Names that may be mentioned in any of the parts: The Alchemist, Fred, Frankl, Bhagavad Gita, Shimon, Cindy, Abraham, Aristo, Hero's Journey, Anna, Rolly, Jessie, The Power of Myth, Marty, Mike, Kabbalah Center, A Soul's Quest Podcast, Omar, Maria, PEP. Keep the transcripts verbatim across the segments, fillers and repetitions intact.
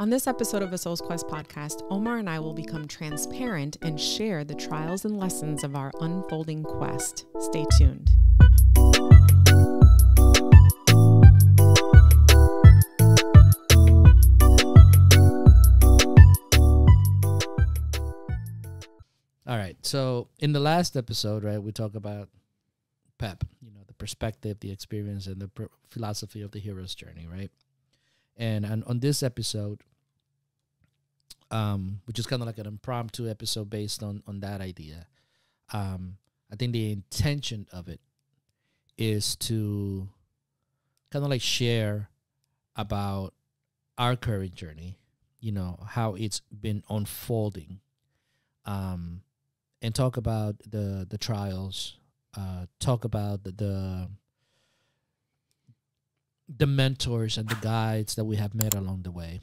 On this episode of A Soul's Quest podcast, Omar and I will become transparent and share the trials and lessons of our unfolding quest. Stay tuned. All right. So in the last episode, right, we talk about P E P, you know, the perspective, the experience, and the philosophy of the hero's journey, right? And on, on this episode, um, which is kind of like an impromptu episode based on, on that idea, um, I think the intention of it is to kind of like share about our current journey, you know, how it's been unfolding, um, and talk about the, the trials, uh, talk about the... the the mentors and the guides that we have met along the way,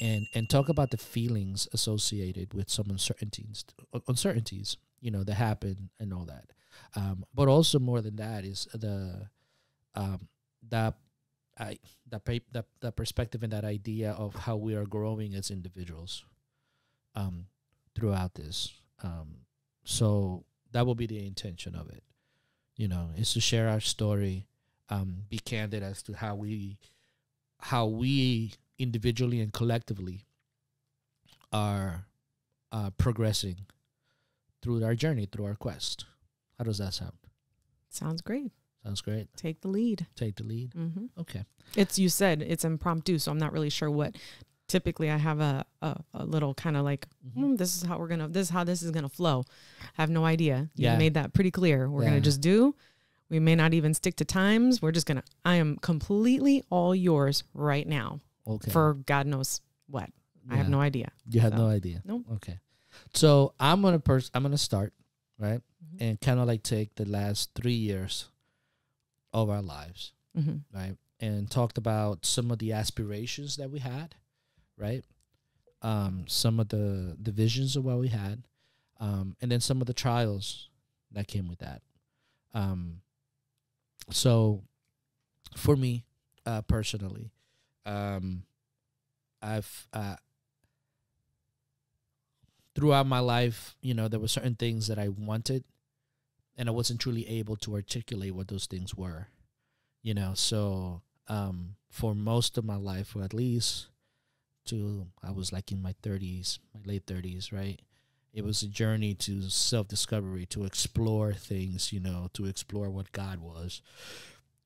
and and talk about the feelings associated with some uncertainties, uncertainties, you know, that happen and all that. Um, but also more than that is the um, that I that that that perspective and that idea of how we are growing as individuals um, throughout this. Um, so that will be the intention of it. You know, is to share our story. Um, be candid as to how we, how we individually and collectively are uh, progressing through our journey, through our quest. How does that sound? Sounds great. Sounds great. Take the lead. Take the lead. Mm-hmm. Okay. It's, you said it's impromptu, so I'm not really sure what. Typically, I have a a, a little kind of like, mm, this is how we're gonna, this is how this is gonna flow. I have no idea. You yeah. made that pretty clear. We're yeah. gonna just do. We may not even stick to times. We're just going to, I am completely all yours right now. Okay. For God knows what. Yeah. I have no idea. You have so. no idea. Nope. Okay. So I'm going to, pers I'm going to start, right? Mm-hmm. And kind of like take the last three years of our lives, mm-hmm. right? And talked about some of the aspirations that we had, right? Um, some of the, the visions of what we had. Um, and then some of the trials that came with that. Um, So, for me, uh, personally, um, I've, uh, throughout my life, you know, there were certain things that I wanted and I wasn't truly able to articulate what those things were, you know, so, um, for most of my life, or at least to, I was like in my thirties, my late thirties, right? It was a journey to self-discovery, to explore things, you know, to explore what God was,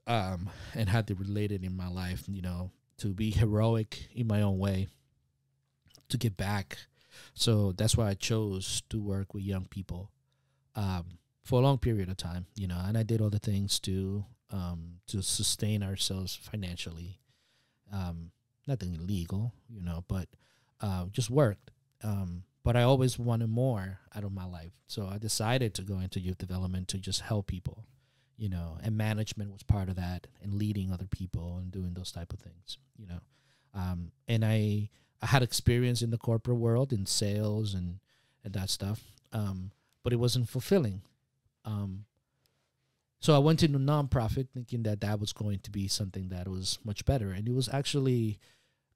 um, and how to relate it in my life, you know, to be heroic in my own way, to give back. So that's why I chose to work with young people um, for a long period of time, you know, and I did all the things to um, to sustain ourselves financially. Um, nothing illegal, you know, but uh, just worked. Um But I always wanted more out of my life. So I decided to go into youth development to just help people, you know, and management was part of that and leading other people and doing those type of things, you know. Um, and I, I had experience in the corporate world in sales and, and that stuff, um, but it wasn't fulfilling. Um, so I went into nonprofit thinking that that was going to be something that was much better. And it was actually...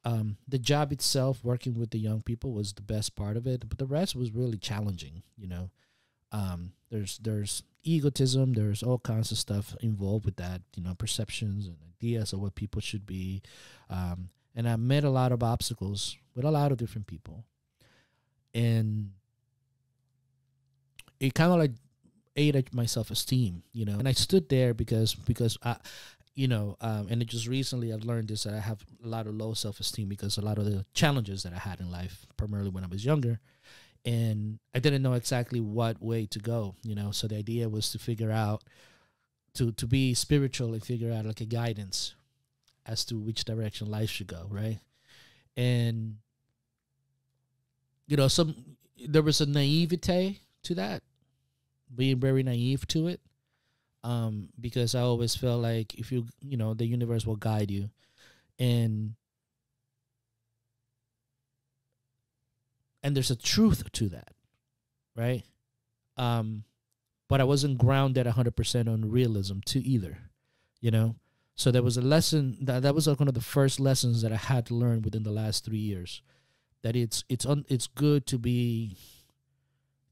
Um, the job itself, working with the young people, was the best part of it, but the rest was really challenging, you know. Um, there's there's egotism, there's all kinds of stuff involved with that, you know, perceptions and ideas of what people should be. Um, and I met a lot of obstacles with a lot of different people. And it kind of like ate at my self-esteem, you know. And I stood there because, because I... You know, um, and it just recently I've learned this, that I have a lot of low self-esteem because a lot of the challenges that I had in life, primarily when I was younger, and I didn't know exactly what way to go, you know, so the idea was to figure out, to, to be spiritual and figure out like a guidance as to which direction life should go, right? And, you know, some there was a naivete to that, being very naive to it. Um, because I always felt like if you, you know, the universe will guide you. And, and there's a truth to that, right? Um, but I wasn't grounded one hundred percent on realism too either, you know? So there was a lesson that that was like one of the first lessons that I had to learn within the last three years, that it's it's un, it's good to be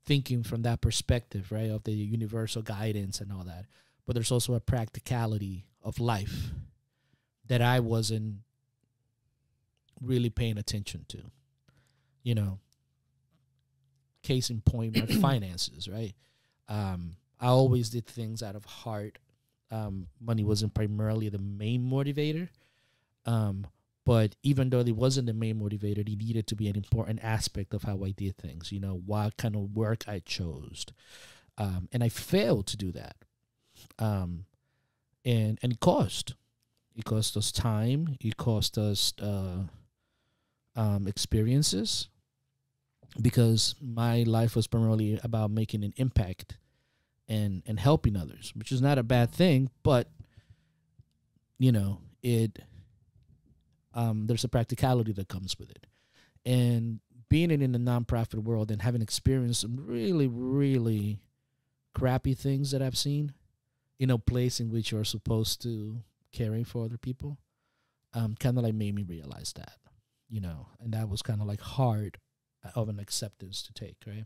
thinking from that perspective, right, of the universal guidance and all that. But there's also a practicality of life that I wasn't really paying attention to. You know, case in point, my finances, right? Um, I always did things out of heart. Um, money wasn't primarily the main motivator. Um, but even though it wasn't the main motivator, it needed to be an important aspect of how I did things, you know, what kind of work I chose. Um, and I failed to do that. Um, and, and it cost. It cost us time. It cost us uh, um, experiences, because my life was primarily about making an impact and and helping others, which is not a bad thing, but you know, it um there's a practicality that comes with it. And being in, in the nonprofit world and having experienced some really, really crappy things that I've seen in a place in which you're supposed to caring for other people, um kind of like made me realize that, you know, and that was kind of like hard of an acceptance to take, right?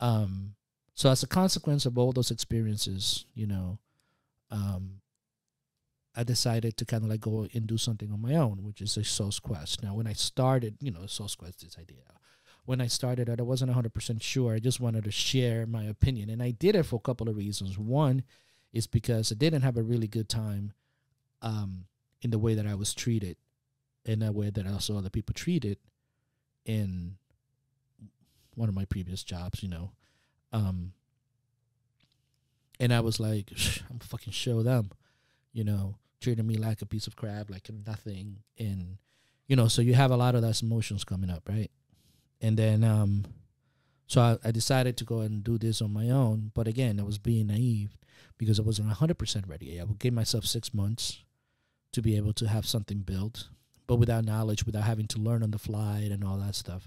Um so as a consequence of all those experiences, you know, um I decided to kind of like go and do something on my own, which is a Soul's Quest. Now when I started, you know, Soul's Quest, this idea, when I started it, I wasn't one hundred percent sure. I just wanted to share my opinion, and I did it for a couple of reasons. One is because I didn't have a really good time um in the way that I was treated, in a way that I saw other people treated in one of my previous jobs, you know. Um and I was like, I'm fucking show them, you know, treating me like a piece of crap, like nothing. And you know, so you have a lot of those emotions coming up, right? And then um so I, I decided to go and do this on my own. But again, I was being naive because I wasn't one hundred percent ready. I would give myself six months to be able to have something built, but without knowledge, without having to learn on the fly and all that stuff.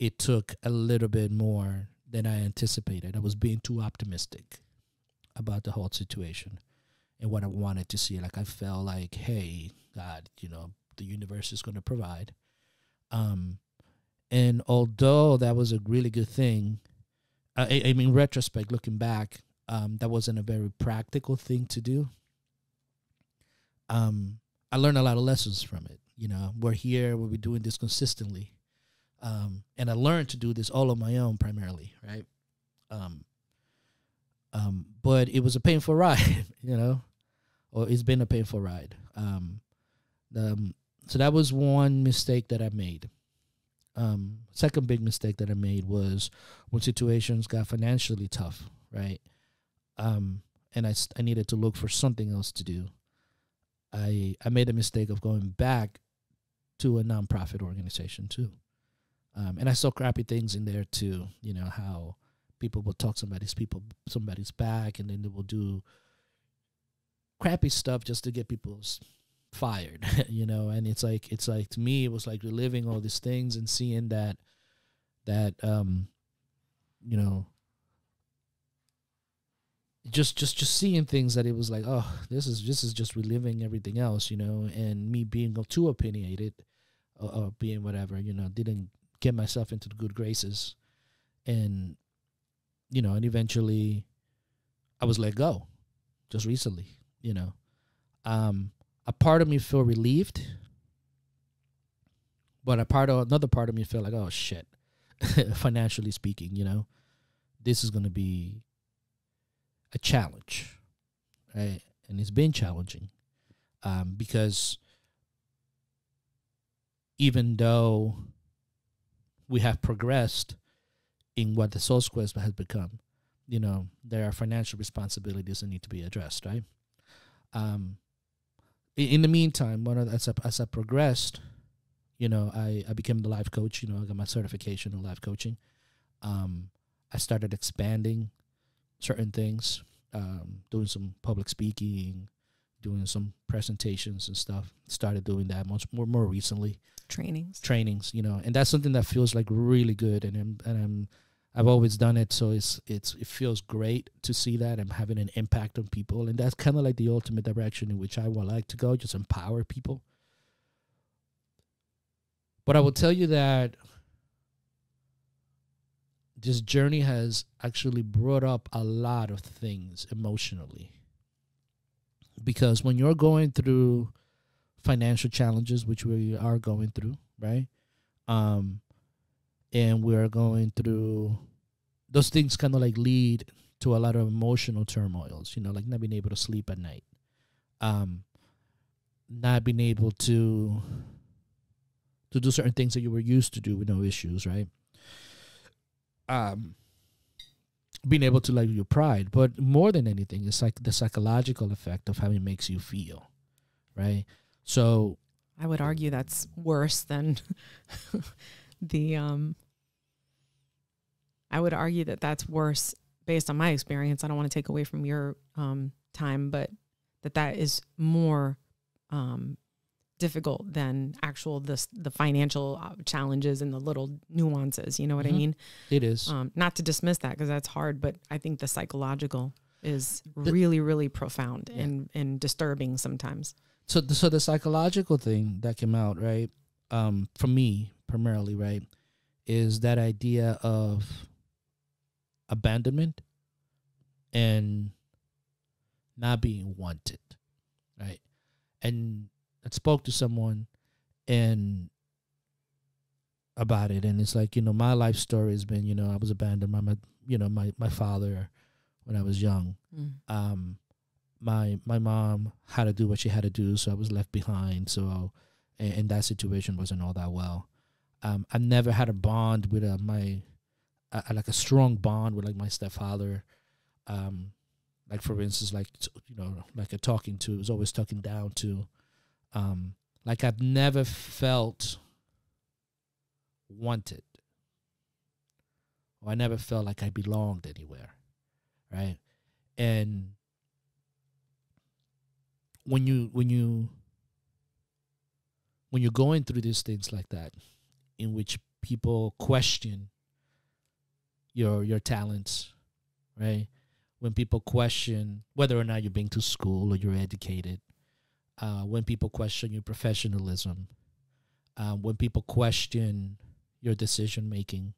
It took a little bit more than I anticipated. I was being too optimistic about the whole situation and what I wanted to see. Like, I felt like, hey, God, you know, the universe is going to provide. Um, and although that was a really good thing, I, I mean, retrospect, looking back, um, that wasn't a very practical thing to do. Um, I learned a lot of lessons from it. You know, we're here, we'll be doing this consistently. Um, and I learned to do this all on my own primarily, right? Um, um, but it was a painful ride, you know, or it's been a painful ride. Um, um, so that was one mistake that I made. Um, second big mistake that I made was when situations got financially tough, right? Um, and I, I needed to look for something else to do. I, I made the mistake of going back to a nonprofit organization too. Um, and I saw crappy things in there too, you know, how people will talk somebody's people, somebody's back, and then they will do crappy stuff just to get people fired, you know. And it's like, it's like, to me, it was like reliving all these things and seeing that, that, um, you know, just, just, just seeing things that it was like, oh, this is, this is just reliving everything else, you know, and me being too opinionated or, or being whatever, you know, didn't get myself into the good graces. And, you know, and eventually I was let go just recently, you know. Um, a part of me felt relieved, but a part of, another part of me felt like, oh shit, financially speaking, you know, this is going to be a challenge, right? And it's been challenging, um, because even though we have progressed in what the Soul's Quest has become, you know, there are financial responsibilities that need to be addressed, right? Um, in the meantime, one of the, as, I, as I progressed, you know, I, I became the life coach. You know, I got my certification in life coaching. Um, I started expanding certain things, um, doing some public speaking, doing some presentations and stuff. Started doing that much more more recently. Trainings. Trainings, you know, and that's something that feels like really good. And I'm, and I'm I've always done it, so it's it's it feels great to see that I'm having an impact on people, and that's kind of like the ultimate direction in which I would like to go, just empower people. But I will tell you that this journey has actually brought up a lot of things emotionally, because when you're going through financial challenges, which we are going through, right? Um, and we are going through those things, kind of like lead to a lot of emotional turmoils, you know, like not being able to sleep at night, um, not being able to to do certain things that you were used to do with no issues, right? Um, being able to like your pride, but more than anything, it's like the psychological effect of how it makes you feel, right? So I would argue that's worse than the, um, I would argue that that's worse based on my experience. I don't want to take away from your um, time, but that that is more um, difficult than actual the, the financial challenges and the little nuances. You know what mm-hmm. I mean? It is. Um, not to dismiss that because that's hard, but I think the psychological is the, really, really profound yeah. and, and disturbing sometimes. So, the, so the psychological thing that came out, right, um, for me, primarily, right, is that idea of abandonment and not being wanted, right? And I spoke to someone and about it, and it's like, you know, my life story has been, you know, I was abandoned by my, you know, my, my father when I was young. Mm. Um, my my mom had to do what she had to do, so I was left behind. So, and, and that situation wasn't all that well. Um, I never had a bond with uh, my, uh, like a strong bond with like my stepfather. Um, like for instance, like, you know, like a talking to, it was always talking down to. Um, like I've never felt wanted. Or I never felt like I belonged anywhere, right? And when you, when you, when you're going through these things like that, in which people question your your talents, right? When people question whether or not you've been to school or you're educated, uh, when people question your professionalism, uh, when people question your decision making,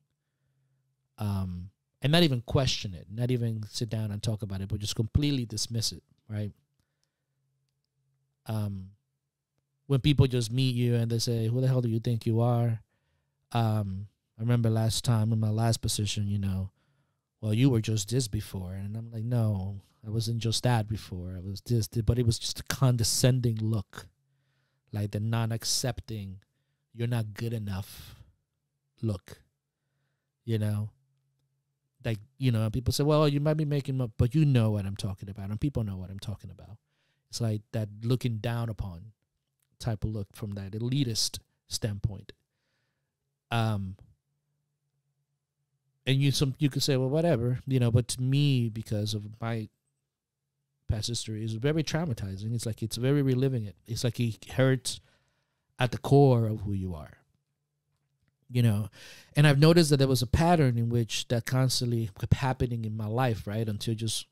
um, and not even question it, not even sit down and talk about it, but just completely dismiss it, right? Um, when people just meet you and they say, "Who the hell do you think you are?" Um, I remember last time in my last position, you know, well, you were just this before. And I'm like, no, I wasn't just that before. I was this, this. But it was just a condescending look, like the non-accepting, you're not good enough look, you know? Like, you know, people say, well, you might be making up, but you know what I'm talking about. And people know what I'm talking about. It's like that looking down upon type of look from that elitist standpoint. Um, and you some you could say, well, whatever, you know, but to me, because of my past history, is very traumatizing. It's like, it's very reliving it. It's like it hurts at the core of who you are, you know? And I've noticed that there was a pattern in which that constantly kept happening in my life, right? Until just,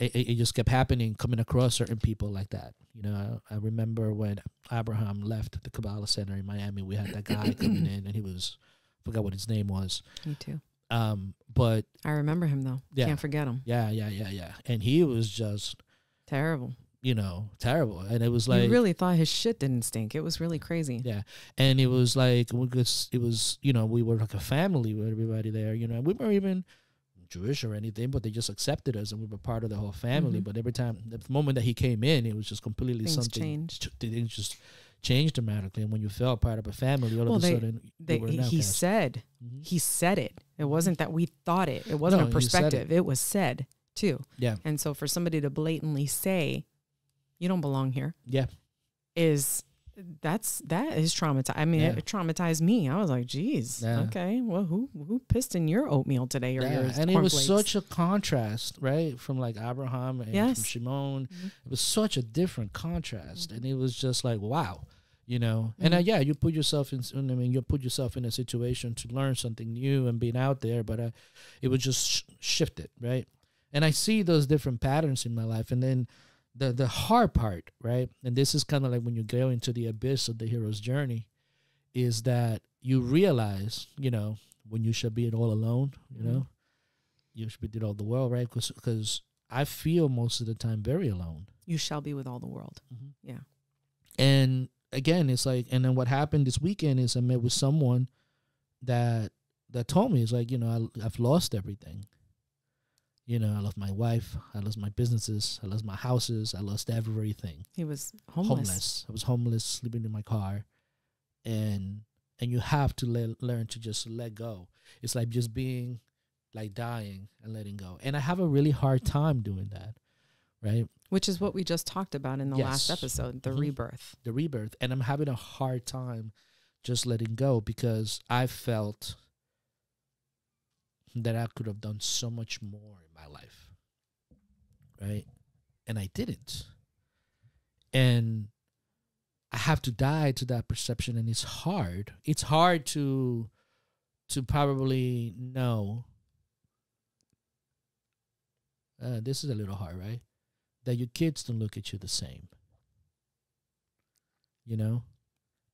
it, it just kept happening, coming across certain people like that. You know, I, I remember when Abraham left the Kabbalah Center in Miami, we had that guy coming in, and he was, I forgot what his name was. Me too. Um, but I remember him, though. Yeah. Can't forget him. Yeah, yeah, yeah, yeah. And he was just terrible. You know, terrible. And it was like, you really thought his shit didn't stink. It was really crazy. Yeah. And it was like, we could, it was, you know, we were like a family with everybody there, you know, and we were even Jewish or anything, but they just accepted us and we were part of the whole family. Mm-hmm. But every time, the moment that he came in, it was just completely things something changed. Things just changed dramatically. And when you felt part of a family, all well, of a they, sudden, they, you were he, he said, mm-hmm. he said it. It wasn't that we thought it. It wasn't no, a perspective. It. it was said too. Yeah. And so for somebody to blatantly say, "You don't belong here," yeah, is that's that is traumatized. I mean, yeah. it, it traumatized me. I was like, geez, yeah. okay, well, who who pissed in your oatmeal today? Or yeah. your and it was flakes? Such a contrast, right? From like Abraham and yes. from Shimon. Mm-hmm. It was such a different contrast. Mm-hmm. And it was just like, wow, you know. Mm-hmm. And uh, yeah, you put yourself in. I mean, you put yourself in a situation to learn something new and being out there, but uh, it was just sh shifted, right? And I see those different patterns in my life, and then the the hard part, right? And this is kind of like when you go into the abyss of the hero's journey, is that you realize, you know, when you should be it all alone, you know, you should be it all the world, right? Because because I feel most of the time very alone. You shall be with all the world. Mm-hmm. Yeah. And again, it's like, and then what happened this weekend is I met with someone that that told me, it's like, you know, I, I've lost everything. You know, I lost my wife. I lost my businesses. I lost my houses. I lost everything. He was homeless. homeless. I was homeless, sleeping in my car. And and you have to le learn to just let go. It's like just being, like dying and letting go. And I have a really hard time doing that, right? Which is what we just talked about in the yes. last episode, the mm-hmm. rebirth. The rebirth. And I'm having a hard time just letting go because I felt that I could have done so much more in my life, right? And I didn't. And I have to die to that perception, and it's hard. It's hard to to probably know. Uh, this is a little hard, right? That your kids don't look at you the same. You know?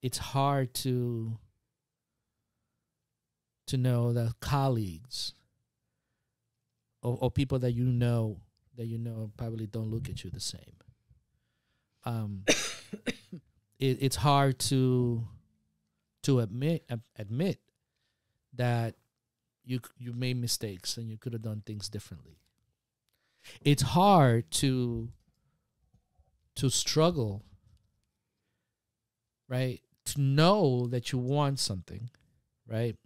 It's hard to to know that colleagues or, or people that you know that you know probably don't look at you the same. Um it, it's hard to to admit uh, admit that you you made mistakes and you could have done things differently. It's hard to to struggle, right? To know that you want something, right?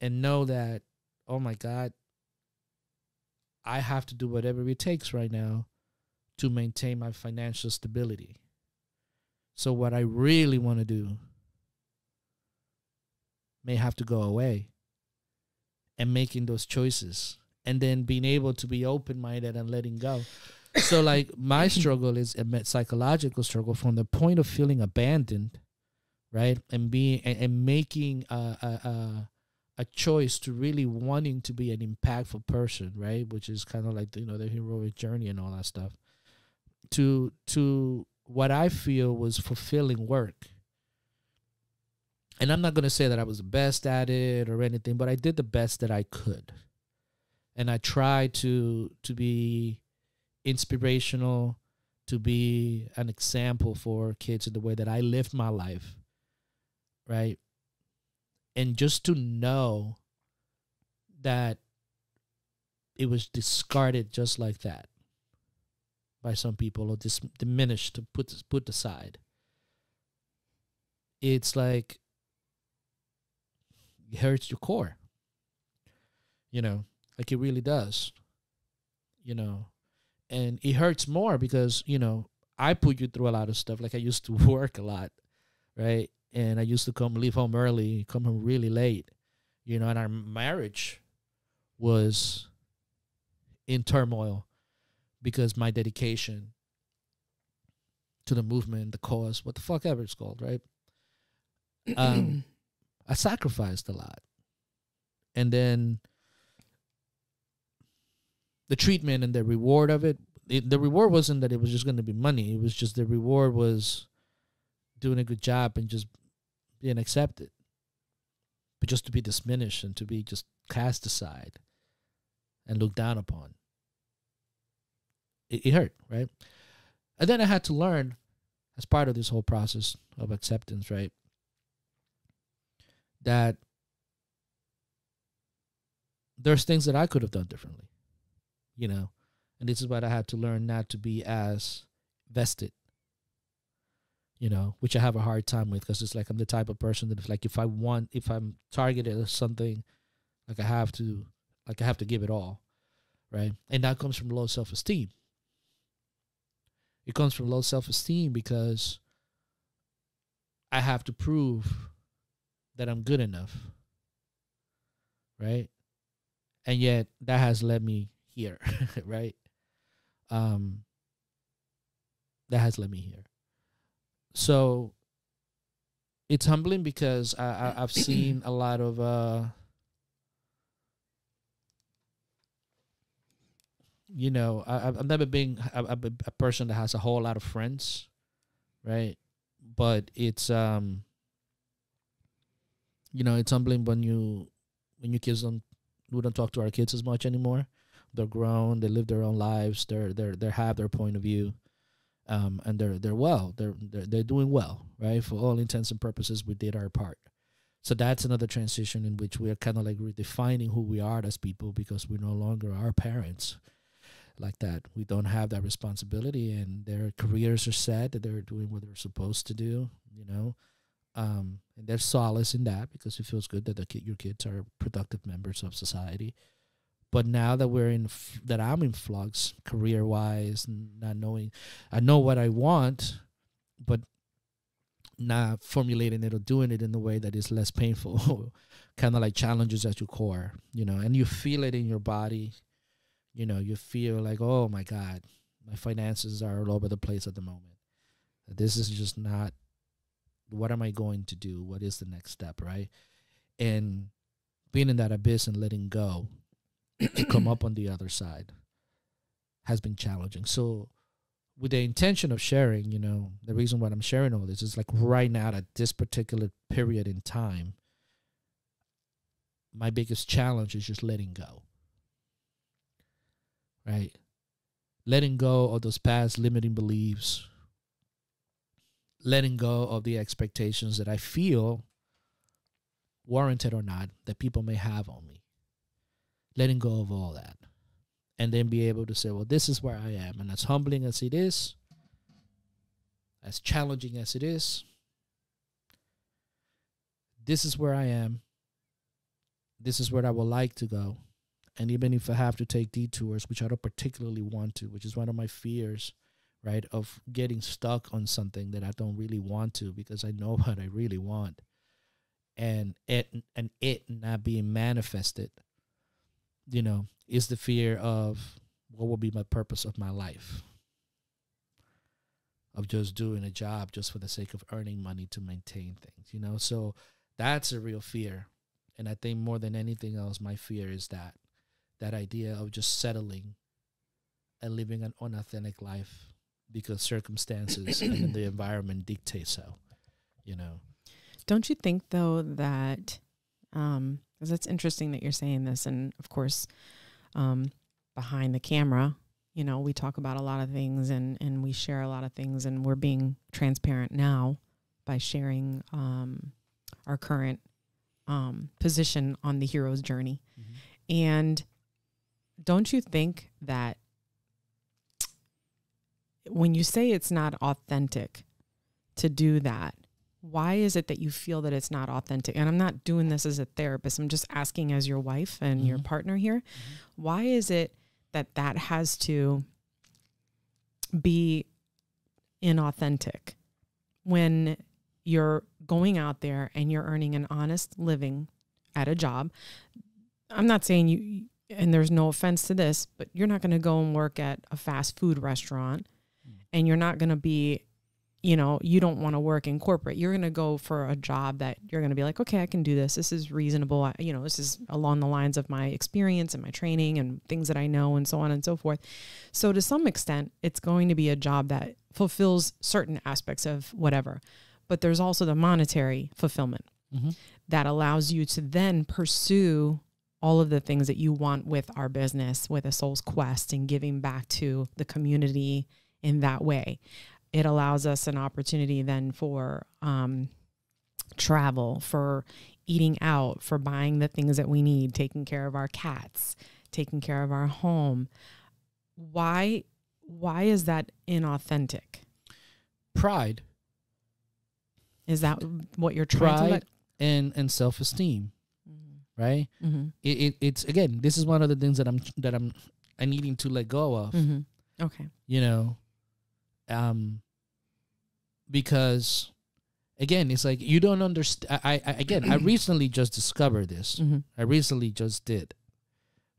And know that, oh my God, I have to do whatever it takes right now to maintain my financial stability. So what I really want to do may have to go away, and making those choices. And then being able to be open-minded and letting go. So, like, my struggle is a psychological struggle from the point of feeling abandoned, right? And being and, and making a, a a choice to really wanting to be an impactful person, right? Which is kind of like you know the heroic journey and all that stuff. To to what I feel was fulfilling work. And I'm not gonna say that I was the best at it or anything, but I did the best that I could. And I try to to be inspirational, to be an example for kids in the way that I live my life, right? And just to know that it was discarded just like that by some people or dis diminished to put put aside. It's like it hurts your core, you know. Like it really does, you know, and it hurts more because, you know, I put you through a lot of stuff. Like I used to work a lot, right? And I used to come leave home early, come home really late, you know, and our marriage was in turmoil because my dedication to the movement, the cause, what the fuck ever it's called, right? um, I sacrificed a lot. And then the treatment and the reward of it, it, the reward wasn't that it was just going to be money. It was just the reward was doing a good job and just being accepted. But just to be diminished and to be just cast aside and looked down upon. It, it hurt, right? And then I had to learn, as part of this whole process of acceptance, right, that there's things that I could have done differently. You know, and this is what I had to learn not to be as vested, you know, which I have a hard time with because it's like I'm the type of person that if like if I want, if I'm targeted at something, like I have to, like I have to give it all, right? And that comes from low self-esteem. It comes from low self-esteem because I have to prove that I'm good enough, right? And yet that has led me here, right? Um, that has led me here. So it's humbling because I, I, I've seen a lot of uh, you know, I, I've never been a, a, a person that has a whole lot of friends, right? But it's um, you know, it's humbling when you when your kids don't we don't talk to our kids as much anymore. They're grown. They live their own lives. They're they're they have their point of view, um, and they're they're well. They're, they're they're doing well, right? For all intents and purposes, we did our part. So that's another transition in which we are kind of like redefining who we are as people, because we no longer are parents like that. We don't have that responsibility, and their careers are set. That they're doing what they're supposed to do, you know. Um, and there's solace in that, because it feels good that the kid, your kids are productive members of society. But now that we're in, f that I'm in flux career-wise, not knowing, I know what I want, but not formulating it or doing it in a way that is less painful, kind of like challenges at your core, you know, and you feel it in your body, you know, you feel like, oh my God, my finances are all over the place at the moment. This is just not, what am I going to do? What is the next step, right? And being in that abyss and letting go to come up on the other side has been challenging. So with the intention of sharing, you know, the reason why I'm sharing all this is like right now at this particular period in time, my biggest challenge is just letting go, right? Letting go of those past limiting beliefs, letting go of the expectations that I feel, warranted or not, that people may have on me. Letting go of all that. And then be able to say, well, this is where I am. And as humbling as it is, as challenging as it is, this is where I am. This is where I would like to go. And even if I have to take detours, which I don't particularly want to, which is one of my fears, right, of getting stuck on something that I don't really want to, because I know what I really want, and it, and it not being manifested, you know, is the fear of what will be my purpose of my life, of just doing a job just for the sake of earning money to maintain things, you know. So that's a real fear. And I think more than anything else, my fear is that, that idea of just settling and living an unauthentic life because circumstances and the environment dictate so, you know. Don't you think, though, that, um, because it's interesting that you're saying this, and of course, um, behind the camera, you know, we talk about a lot of things, and, and we share a lot of things, and we're being transparent now by sharing um, our current um, position on the hero's journey. Mm-hmm. And don't you think that when you say it's not authentic to do that, why is it that you feel that it's not authentic? And I'm not doing this as a therapist. I'm just asking as your wife and mm-hmm. your partner here. Mm-hmm. Why is it that that has to be inauthentic when you're going out there and you're earning an honest living at a job? I'm not saying you, and there's no offense to this, but you're not going to go and work at a fast food restaurant, mm-hmm. and you're not going to be, you know, you don't want to work in corporate. You're going to go for a job that you're going to be like, okay, I can do this. This is reasonable. I, you know, this is along the lines of my experience and my training and things that I know and so on and so forth. So to some extent, it's going to be a job that fulfills certain aspects of whatever, but there's also the monetary fulfillment mm-hmm. that allows you to then pursue all of the things that you want with our business, with A Soul's Quest, and giving back to the community in that way. It allows us an opportunity then for um, travel, for eating out, for buying the things that we need, taking care of our cats, taking care of our home. Why, why is that inauthentic? Pride. Is that what you're trying Pride to let? and and self-esteem, mm-hmm. right? Mm-hmm. It, it, it's again, this is one of the things that I'm that I'm I'm needing to let go of. Mm-hmm. Okay, you know. Um, because again, it's like, you don't understand. I, I, again, I recently just discovered this. Mm-hmm. I recently just did,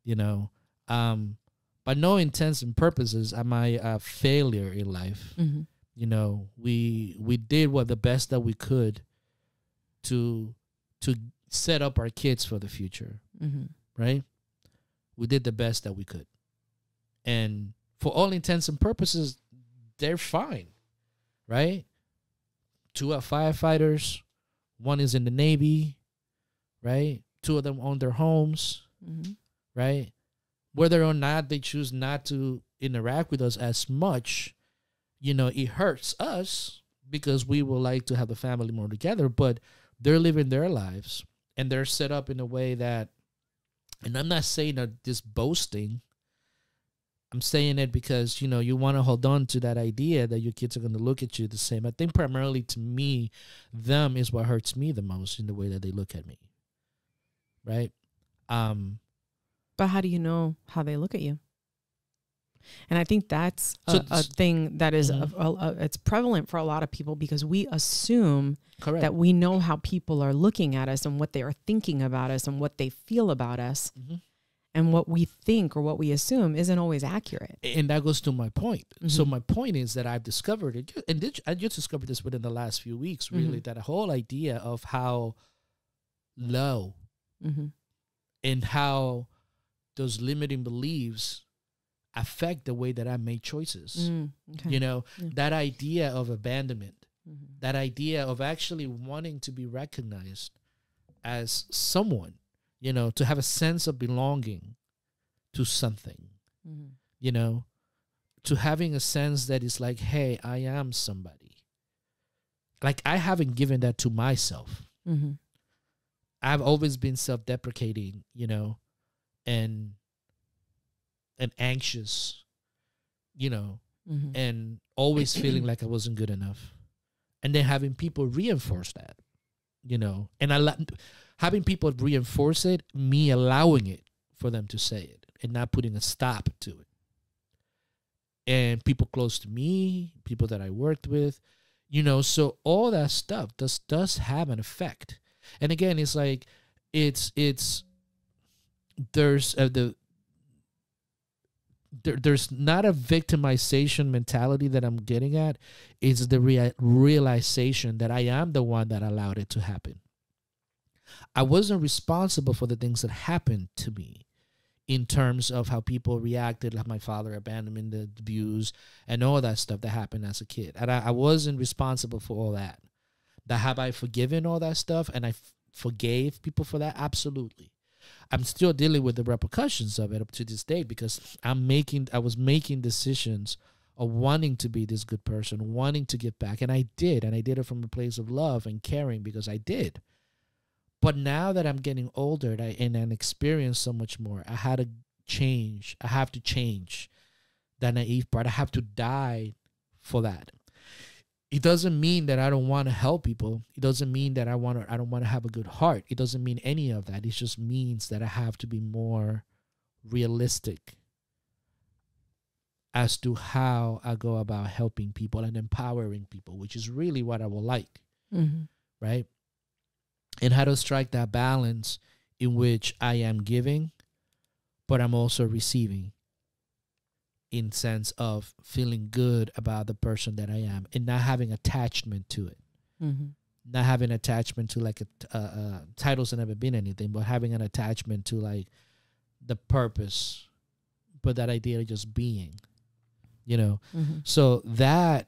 you know, um, by no intents and purposes, am I a failure in life? Mm-hmm. you know, we we did what the best that we could to to set up our kids for the future, mm-hmm. right? We did the best that we could, and for all intents and purposes, they're fine, right? Two are firefighters, one is in the Navy, right? Two of them own their homes, mm-hmm. right? Whether or not they choose not to interact with us as much, you know, it hurts us because we would like to have the family more together, but they're living their lives and they're set up in a way that, and I'm not saying that this boasting, I'm saying it because, you know, you want to hold on to that idea that your kids are going to look at you the same. I think primarily to me, them is what hurts me the most in the way that they look at me. Right? Um, but how do you know how they look at you? And I think that's a, so a thing that is, mm-hmm. a, a, a, it's prevalent for a lot of people because we assume Correct. That we know how people are looking at us and what they are thinking about us and what they feel about us. Mm-hmm. And what we think or what we assume isn't always accurate. And that goes to my point. Mm-hmm. So my point is that I've discovered it, and did, I just discovered this within the last few weeks, really, mm-hmm. that whole idea of how low mm-hmm. and how those limiting beliefs affect the way that I make choices. Mm, okay. You know, yeah. that idea of abandonment, mm-hmm. that idea of actually wanting to be recognized as someone, you know, to have a sense of belonging to something, mm-hmm. you know, to having a sense that it's like, hey, I am somebody. Like, I haven't given that to myself. Mm-hmm. I've always been self-deprecating, you know, and, and anxious, you know, mm-hmm. and always feeling like I wasn't good enough. And then having people reinforce that, you know, and I like... having people reinforce it, me allowing it for them to say it and not putting a stop to it. And people close to me, people that I worked with, you know, so all that stuff does, does have an effect. And again, it's like, it's, it's, there's uh, the, there, there's not a victimization mentality that I'm getting at. It's the rea- realization that I am the one that allowed it to happen. I wasn't responsible for the things that happened to me in terms of how people reacted, like my father abandonment, the abuse, and all that stuff that happened as a kid. And I, I wasn't responsible for all that. That have I forgiven all that stuff and I f forgave people for that? Absolutely. I'm still dealing with the repercussions of it up to this day because I'm making, I was making decisions of wanting to be this good person, wanting to give back. And I did. And I did it from a place of love and caring because I did. But now that I'm getting older and I, and I'm experienced so much more, I had to change. I have to change that naive part. I have to die for that. It doesn't mean that I don't want to help people. It doesn't mean that I want to, I don't want to have a good heart. It doesn't mean any of that. It just means that I have to be more realistic as to how I go about helping people and empowering people, which is really what I would like, mm-hmm. right? And how to strike that balance in which I am giving, but I'm also receiving in sense of feeling good about the person that I am and not having attachment to it. Mm-hmm. Not having attachment to like a, uh, uh, titles that never been anything, but having an attachment to like the purpose, but that idea of just being, you know? Mm-hmm. So that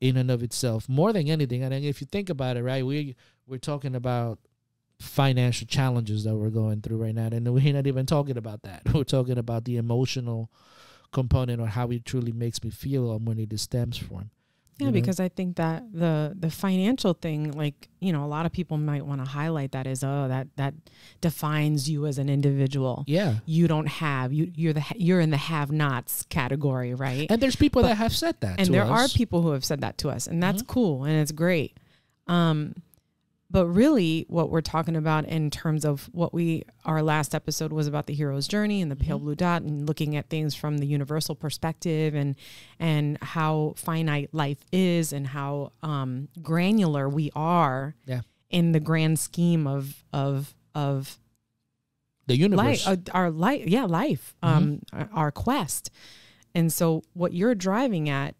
in and of itself, more than anything, and if you think about it, right, we... we're talking about financial challenges that we're going through right now. And we're not even talking about that. We're talking about the emotional component or how it truly makes me feel and where it stems from. Yeah, you know? Because I think that the the financial thing, like, you know, a lot of people might want to highlight that as, oh, that that defines you as an individual. Yeah. You don't have, you, you're the you're in the have-nots category, right? And there's people but, that have said that and to there us. Are people who have said that to us. And that's mm-hmm. cool and it's great. Um But really what we're talking about in terms of what we, our last episode was about the hero's journey and the pale blue dot and looking at things from the universal perspective and, and how finite life is and how um, granular we are yeah. in the grand scheme of, of, of the universe, life, uh, our life. Yeah. Life, mm-hmm. um, our, our quest. And so what you're driving at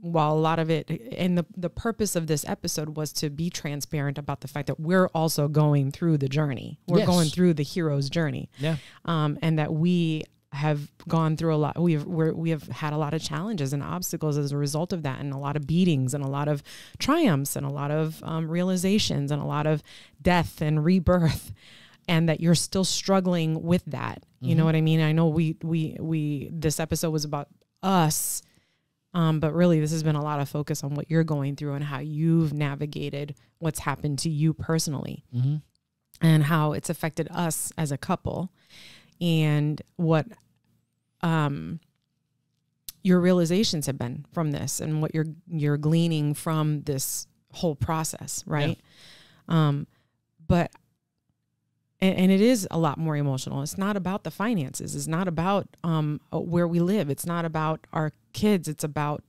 while a lot of it, and the, the purpose of this episode was to be transparent about the fact that we're also going through the journey. We're yes. going through the hero's journey. Yeah. Um, and that we have gone through a lot. We have, we're, we have had a lot of challenges and obstacles as a result of that, and a lot of beatings and a lot of triumphs and a lot of um, realizations and a lot of death and rebirth. And that you're still struggling with that. You mm-hmm. know what I mean? I know we, we, we, this episode was about us, um, but really this has been a lot of focus on what you're going through and how you've navigated what's happened to you personally mm-hmm. and how it's affected us as a couple, and what, um, your realizations have been from this, and what you're, you're gleaning from this whole process. Right. Yeah. Um, but And, and it is a lot more emotional. It's not about the finances. It's not about um, where we live. It's not about our kids. It's about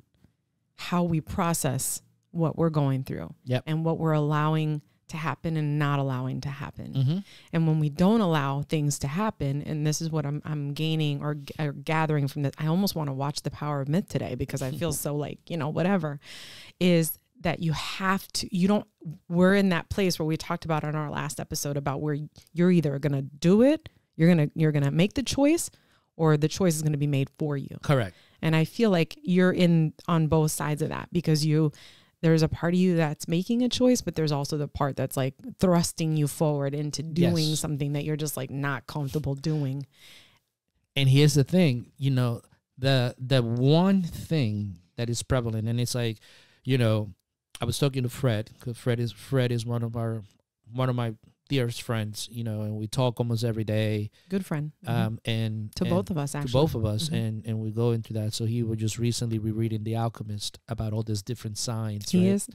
how we process what we're going through yep. and what we're allowing to happen and not allowing to happen. Mm-hmm. And when we don't allow things to happen, and this is what I'm, I'm gaining or, or gathering from this, I almost want to watch The Power of Myth today because I feel so like, you know, whatever, is that you have to, you don't, we're in that place where we talked about in our last episode about where you're either going to do it, you're going to, you're going to make the choice, or the choice is going to be made for you. Correct. And I feel like you're in on both sides of that, because you, there's a part of you that's making a choice, but there's also the part that's like thrusting you forward into doing yes. something that you're just like not comfortable doing. And here's the thing, you know, the, the one thing that is prevalent, and it's like, you know, I was talking to Fred, because Fred is Fred is one of our one of my dearest friends, you know, and we talk almost every day. Good friend. Um, mm-hmm. and to and both of us, actually, to both of us, mm-hmm. and and we go into that. So he was just recently rereading The Alchemist about all these different signs. He right? is.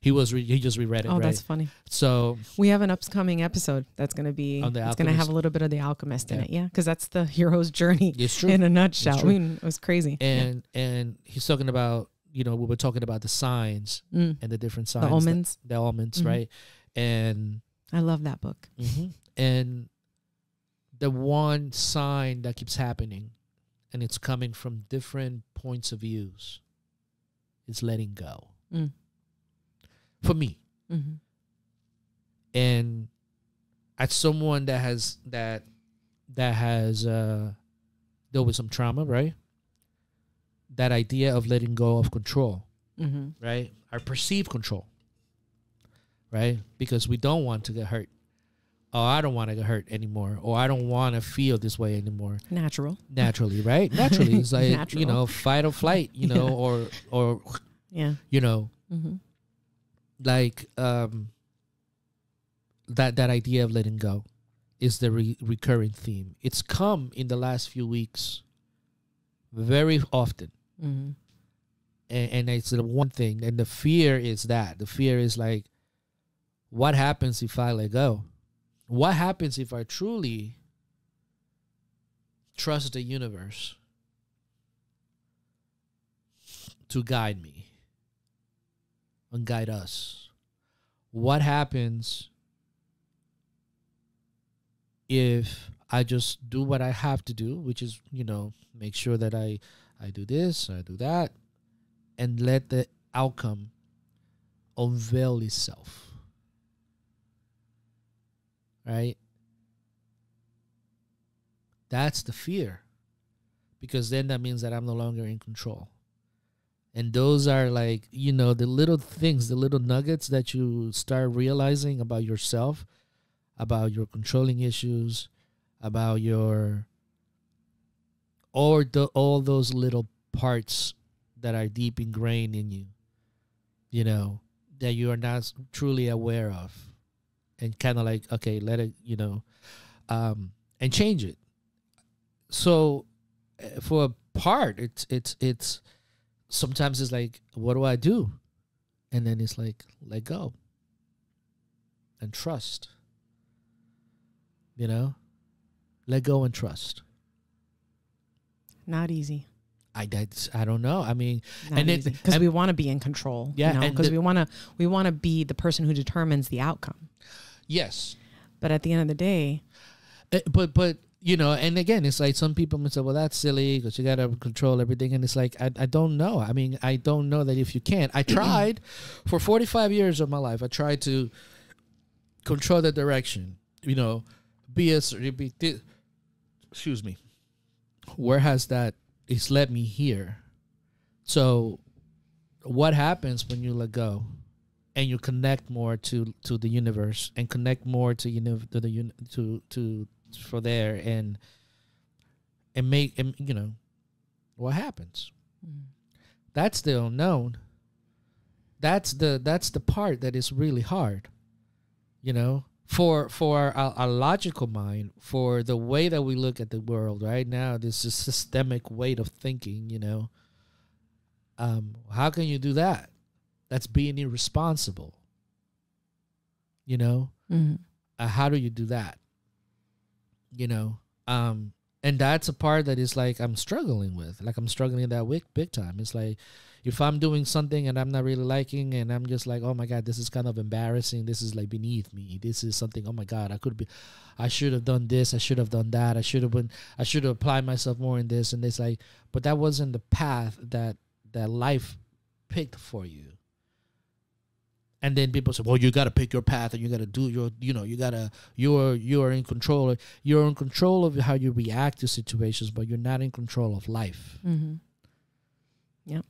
He was re he just reread it. Oh, right? That's funny. So we have an upcoming episode that's going to be. On the it's going to have a little bit of The Alchemist yeah. in it, yeah, because that's the hero's journey. It's true. In a nutshell. I mean, it was crazy. And yeah. and he's talking about. You know, we were talking about the signs mm. and the different signs. The omens. That, the omens, mm-hmm. right? And I love that book. Mm-hmm. And the one sign that keeps happening, and it's coming from different points of views, is letting go. Mm. For me. Mm-hmm. And as someone that has, that, that has uh, dealt with some trauma, right? That idea of letting go of control, mm-hmm. right? Our perceived control, right? Because we don't want to get hurt. Oh, I don't want to get hurt anymore. Or I don't want to feel this way anymore. Natural. Naturally, right? Naturally. It's like, natural. You know, fight or flight, you know, yeah. or, or, yeah, you know, mm-hmm. like um, that, that idea of letting go is the re recurring theme. It's come in the last few weeks very often. Mm-hmm. and, and it's the one thing, and the fear is that the fear is like, what happens if I let go? What happens if I truly trust the universe to guide me and guide us? What happens if I just do what I have to do, which is, you know, make sure that I, I do this, I do that, and let the outcome unveil itself, right? That's the fear, because then that means that I'm no longer in control. And those are like, you know, the little things, the little nuggets that you start realizing about yourself, about your controlling issues, about your, or the, all those little parts that are deep ingrained in you, you know, that you are not truly aware of, and kind of like, okay, let it, you know, um, and change it. So for a part, it's, it's, it's, sometimes it's like, what do I do? And then it's like, let go and trust, you know? Let go and trust. Not easy. I that's, I don't know. I mean, not and it because we want to be in control. Yeah, because you know? we want to we want to be the person who determines the outcome. Yes, but at the end of the day, it, but but you know, and again, it's like some people say, well, that's silly because you got to control everything. And it's like, I, I don't know. I mean, I don't know that if you can. I tried for forty-five years of my life. I tried to control the direction, you know, be a, be, excuse me. Where has that, it's led me here. So what happens when you let go and you connect more to, to the universe and connect more to, you know, to the, to, to, for there and and make and, you know what happens. Mm. That's the unknown. That's the that's the part that is really hard, you know, for for our, our logical mind, for the way that we look at the world right now. This is systemic way of thinking, you know. Um, how can you do that? That's being irresponsible. You know, mm-hmm. uh, how do you do that? You know, um, and that's a part that is like I'm struggling with. Like I'm struggling that week big time. It's like if I'm doing something and I'm not really liking and I'm just like, oh, my God, this is kind of embarrassing. This is like beneath me. This is something. Oh, my God, I could be I should have done this. I should have done that. I should have been I should have applied myself more in this. And it's like, but that wasn't the path that that life picked for you. And then people say, well, you got to pick your path and you got to do your, you know, you got to, you're, you're in control. You're in control of how you react to situations, but you're not in control of life. Mm-hmm. Yeah.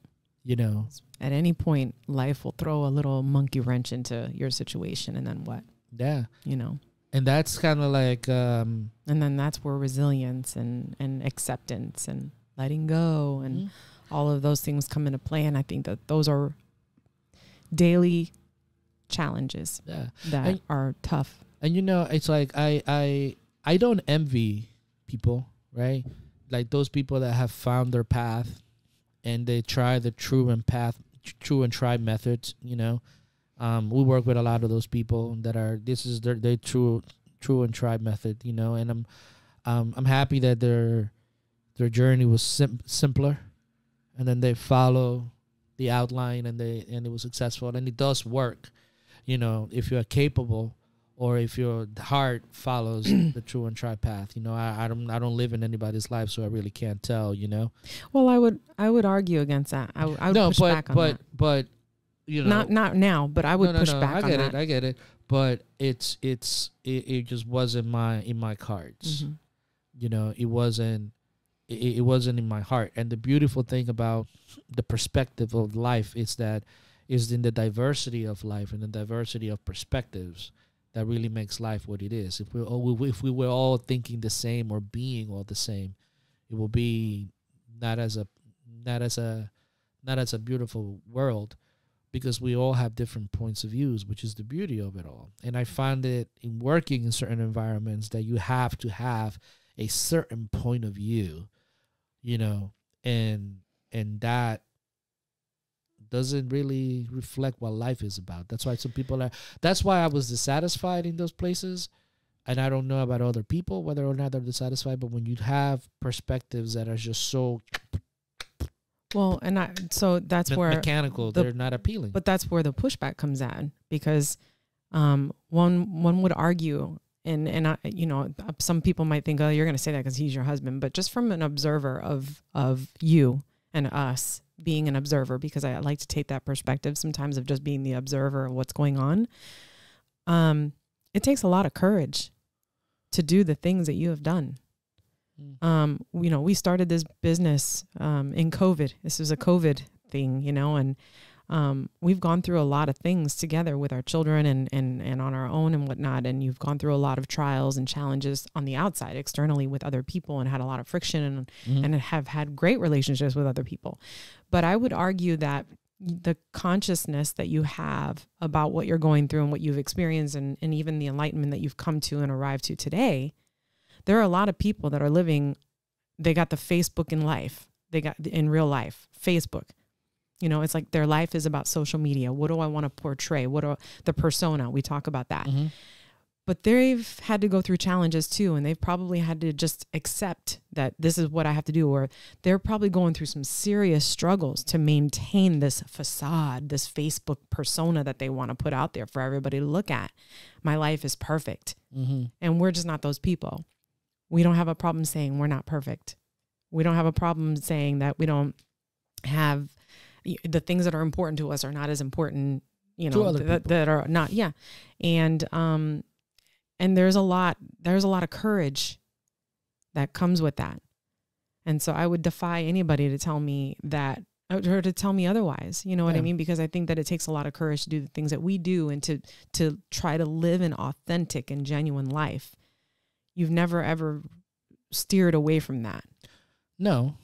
You know. At any point, life will throw a little monkey wrench into your situation and then what? Yeah. You know. And that's kind of like. Um, and then that's where resilience and, and acceptance and letting go and mm-hmm. all of those things come into play. And I think that those are daily challenges yeah. that and, are tough. And you know, it's like I I I don't envy people, right? Like those people that have found their path and they try the true and path true and tried methods, you know. Um we work with a lot of those people that are this is their their true true and tried method, you know, and I'm um I'm happy that their their journey was sim simpler and then they follow the outline and they and it was successful and it does work. You know, if you're capable or if your heart follows the true and tried path, you know, I, I don't I don't live in anybody's life, so I really can't tell, you know. Well, I would I would argue against that. I, I would no, push but, back on but, that. But, you know. Not, not now, but I would no, no, push no, back I on get that. It, I get it. But it's, it's, it, it just wasn't my, in my cards. Mm-hmm. You know, it wasn't, it, it wasn't in my heart. And the beautiful thing about the perspective of life is that is in the diversity of life and the diversity of perspectives that really makes life what it is. If we all, if we were all thinking the same or being all the same, it will be not as a not as a not as a beautiful world, because we all have different points of views, which is the beauty of it all. And I find it in working in certain environments that you have to have a certain point of view, you know, and and that doesn't really reflect what life is about. That's why some people are, that's why I was dissatisfied in those places. And I don't know about other people, whether or not they're dissatisfied, but when you have perspectives that are just so. Well, and I, so that's me where mechanical, the, they're not appealing. But that's where the pushback comes at, because um, one, one would argue and, and I, you know, some people might think, oh, you're going to say that because he's your husband, but just from an observer of, of you and us, being an observer, because I like to take that perspective sometimes of just being the observer of what's going on. Um, it takes a lot of courage to do the things that you have done. Mm. Um, you know, we started this business um, in COVID. This was a COVID thing, you know, and um, we've gone through a lot of things together with our children and, and, and on our own and whatnot. And you've gone through a lot of trials and challenges on the outside externally with other people and had a lot of friction and, mm-hmm. and have had great relationships with other people. But I would argue that the consciousness that you have about what you're going through and what you've experienced and, and even the enlightenment that you've come to and arrived to today, there are a lot of people that are living, they got the Facebook in life. They got in real life, Facebook. You know, it's like their life is about social media. What do I want to portray? What are the persona? We talk about that. Mm-hmm. But they've had to go through challenges too. And they've probably had to just accept that this is what I have to do. Or they're probably going through some serious struggles to maintain this facade, this Facebook persona that they want to put out there for everybody to look at. My life is perfect. Mm-hmm. And we're just not those people. We don't have a problem saying we're not perfect. We don't have a problem saying that we don't have the things that are important to us are not as important, you know, that, that are not. Yeah. And, um, and there's a lot, there's a lot of courage that comes with that. And so I would defy anybody to tell me that, or to tell me otherwise, you know what yeah. I mean? Because I think that it takes a lot of courage to do the things that we do and to, to try to live an authentic and genuine life. You've never ever steered away from that. No.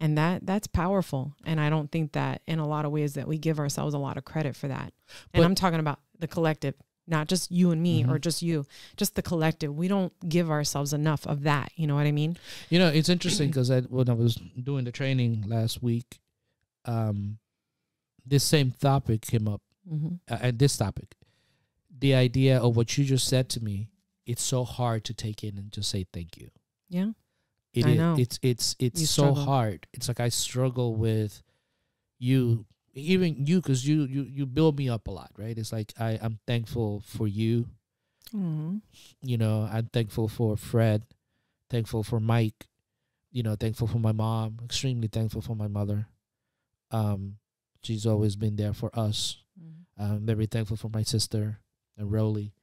And that that's powerful. And I don't think that in a lot of ways that we give ourselves a lot of credit for that. But and I'm talking about the collective, not just you and me mm-hmm. or just you, just the collective. We don't give ourselves enough of that. You know what I mean? You know, it's interesting because I, when I was doing the training last week, um, this same topic came up. Mm-hmm. uh, and this topic, the idea of what you just said to me, it's so hard to take in and just say thank you. Yeah. It I is, know. It's it's it's you so struggle. hard. It's like I struggle with you, even you, because you you you build me up a lot, right? It's like I I'm thankful for you. Aww. You know, I'm thankful for Fred, thankful for Mike, you know, thankful for my mom, extremely thankful for my mother. Um, she's always been there for us. Mm-hmm. I'm very thankful for my sister and Rolly.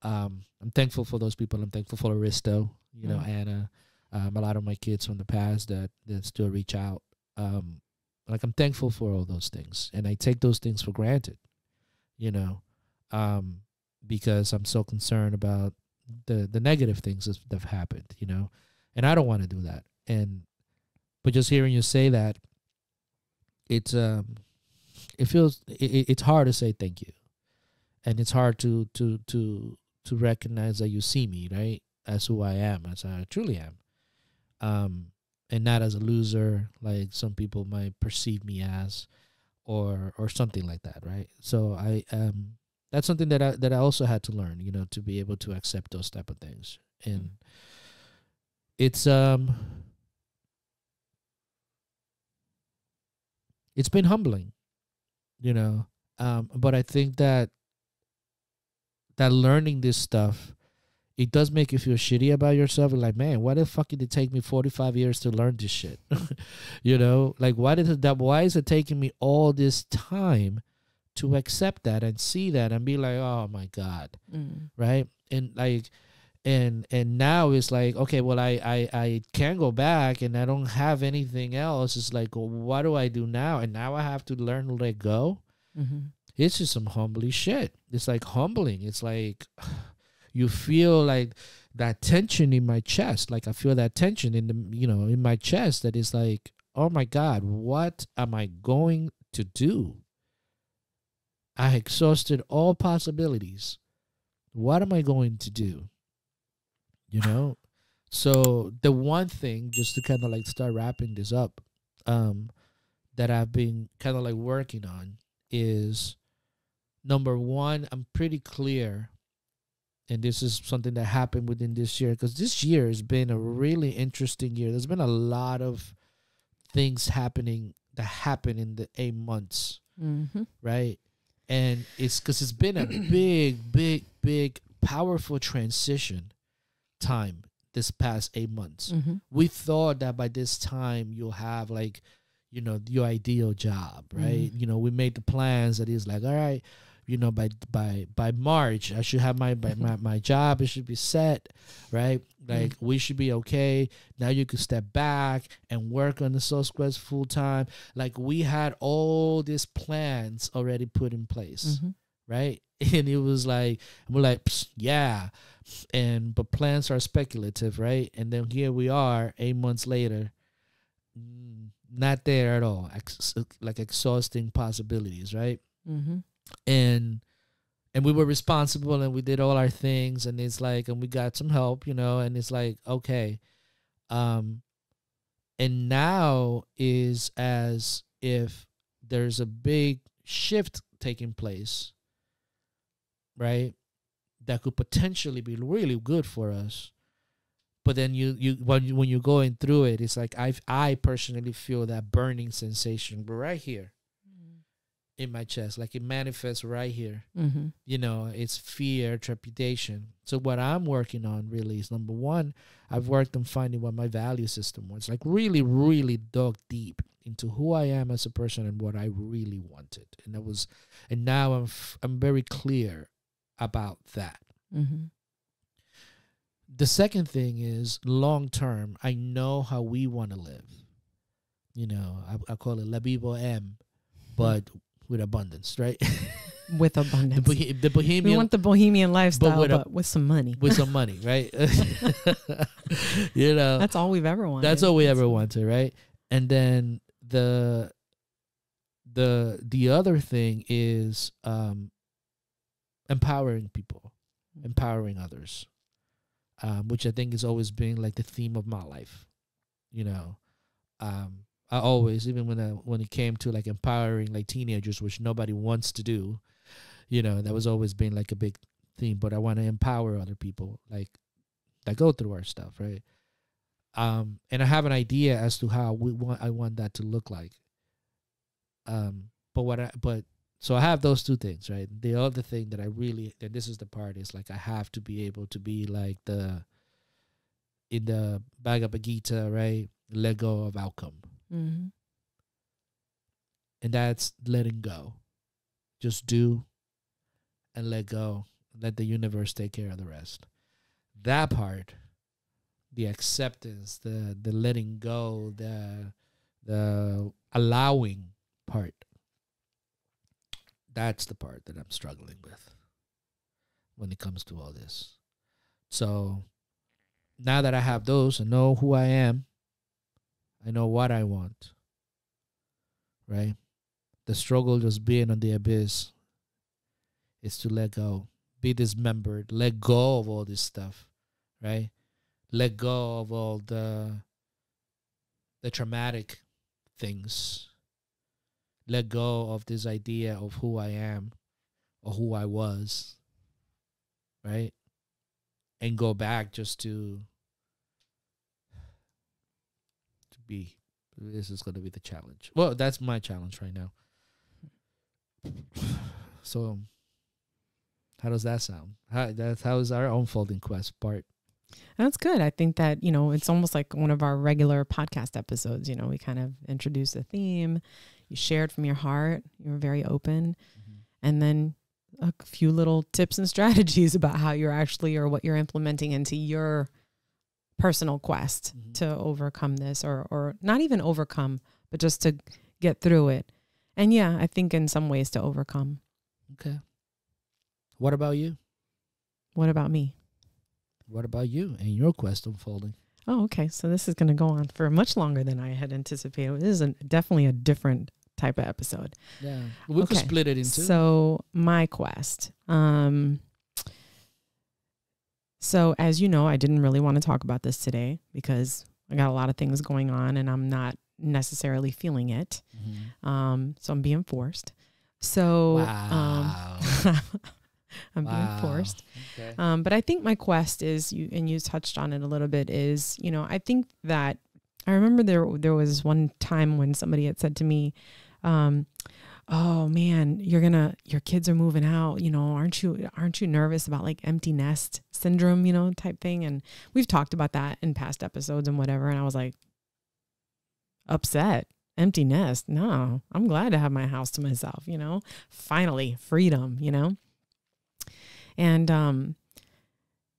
Um, I'm thankful for those people. I'm thankful for Aristo, you know, mm-hmm. Anna. Um, a lot of my kids from the past that, that still reach out. Um, like, I'm thankful for all those things. And I take those things for granted, you know, um, because I'm so concerned about the, the negative things that have happened, you know. And I don't want to do that. And but just hearing you say that, it's, um, it feels it, it's hard to say thank you. And it's hard to, to, to, to recognize that you see me, right, as who I am, as I truly am. Um, and not as a loser, like some people might perceive me as, or or something like that, right? So I um, that's something that I that I also had to learn, you know, to be able to accept those type of things. And it's um, it's been humbling, you know. Um, but I think that that learning this stuff, it does make you feel shitty about yourself. Like, man, why the fuck did it take me forty-five years to learn this shit? You know, like, why did it, that? Why is it taking me all this time to accept that and see that and be like, oh my god, mm. right? And like, and and now it's like, okay, well, I I I can't go back, and I don't have anything else. It's like, well, what do I do now? And now I have to learn to let go. Mm-hmm. It's just some humbling shit. It's like humbling. It's like. You feel like that tension in my chest. Like I feel that tension in the, you know, in my chest that is like, oh my God, what am I going to do? I exhausted all possibilities. What am I going to do? You know? So the one thing, just to kind of like start wrapping this up, um, that I've been kind of like working on is, number one, I'm pretty clear. And this is something that happened within this year, because this year has been a really interesting year. There's been a lot of things happening that happened in the eight months, mm-hmm. right? And it's because it's been a big, big, big, powerful transition time this past eight months. Mm-hmm. We thought that by this time you'll have like, you know, your ideal job, right? Mm-hmm. You know, we made the plans that is like, all right, you know, by by by March, I should have my by my, my job. It should be set, right? Like mm-hmm. we should be okay. Now you can step back and work on the Soul's Quest full time. Like we had all these plans already put in place, mm-hmm. right? And it was like we're like, psst, yeah, and but plans are speculative, right? And then here we are, eight months later, not there at all. Ex like exhausting possibilities, right? Mm-hmm. And and we were responsible and we did all our things, and it's like, and we got some help, you know, and it's like, okay. Um, and now is as if there's a big shift taking place, right? That could potentially be really good for us. But then you, you when you when you're going through it, it's like I I personally feel that burning sensation right here. in my chest, like it manifests right here. Mm-hmm. You know, it's fear, trepidation. So what I'm working on really is, number one, I've worked on finding what my value system was, like really, really dug deep into who I am as a person and what I really wanted. And that was, and now I'm, f I'm very clear about that. Mm-hmm. The second thing is long-term. I know how we want to live. You know, I, I call it La Vivo M, but with abundance, right? With abundance. The, bo the Bohemian. We want the Bohemian lifestyle, but with, a, but with some money. With some money, right? You know. That's all we've ever wanted. That's all we ever wanted, right? And then the the the other thing is um, empowering people, empowering others, um, which I think has always been like the theme of my life, you know. Um, I always, even when I, when it came to like empowering like teenagers, which nobody wants to do, you know, that was always been like a big theme, but I want to empower other people like that go through our stuff. Right. Um, and I have an idea as to how we want, I want that to look like, um, but what I, but so I have those two things, right? The other thing that I really, and this is the part is like, I have to be able to be like the, in the Bhagavad Gita, right? Let go of outcome. Mm-hmm. And that's letting go. Just do and let go. Let the universe take care of the rest. That part, the acceptance, the the letting go, the the allowing part, that's the part that I'm struggling with when it comes to all this. So now that I have those and know who I am, I know what I want, right? The struggle just being on the abyss is to let go, be dismembered, let go of all this stuff, right? Let go of all the, the traumatic things. Let go of this idea of who I am or who I was, right? And go back just to be. This is going to be the challenge. Well, that's my challenge right now. So um, how does that sound? How, that's, how is our unfolding quest part? That's good. I think that, you know, it's almost like one of our regular podcast episodes. You know, we kind of introduced a theme. You shared from your heart. You were very open. Mm-hmm. And then a few little tips and strategies about how you're actually, or what you're implementing into your personal quest mm-hmm. to overcome this, or or not even overcome, but just to get through it. And yeah, I think in some ways to overcome. Okay. What about you? What about me? What about you and your quest unfolding? Oh, okay. So this is going to go on for much longer than I had anticipated. This is a, definitely a different type of episode. Yeah. We okay. could split it into. So my quest, um, so as you know, I didn't really want to talk about this today because I got a lot of things going on and I'm not necessarily feeling it. Mm-hmm. um, so I'm being forced. So wow. um, I'm wow. being forced. Okay. Um, but I think my quest is, you, and you touched on it a little bit, is, you know, I think that I remember there, there was one time when somebody had said to me, um, oh man, you're gonna, your kids are moving out, you know, aren't you, aren't you nervous about like empty nest syndrome, you know, type thing. And we've talked about that in past episodes and whatever. And I was like, upset, empty nest. No, I'm glad to have my house to myself, you know, finally freedom, you know? And, um,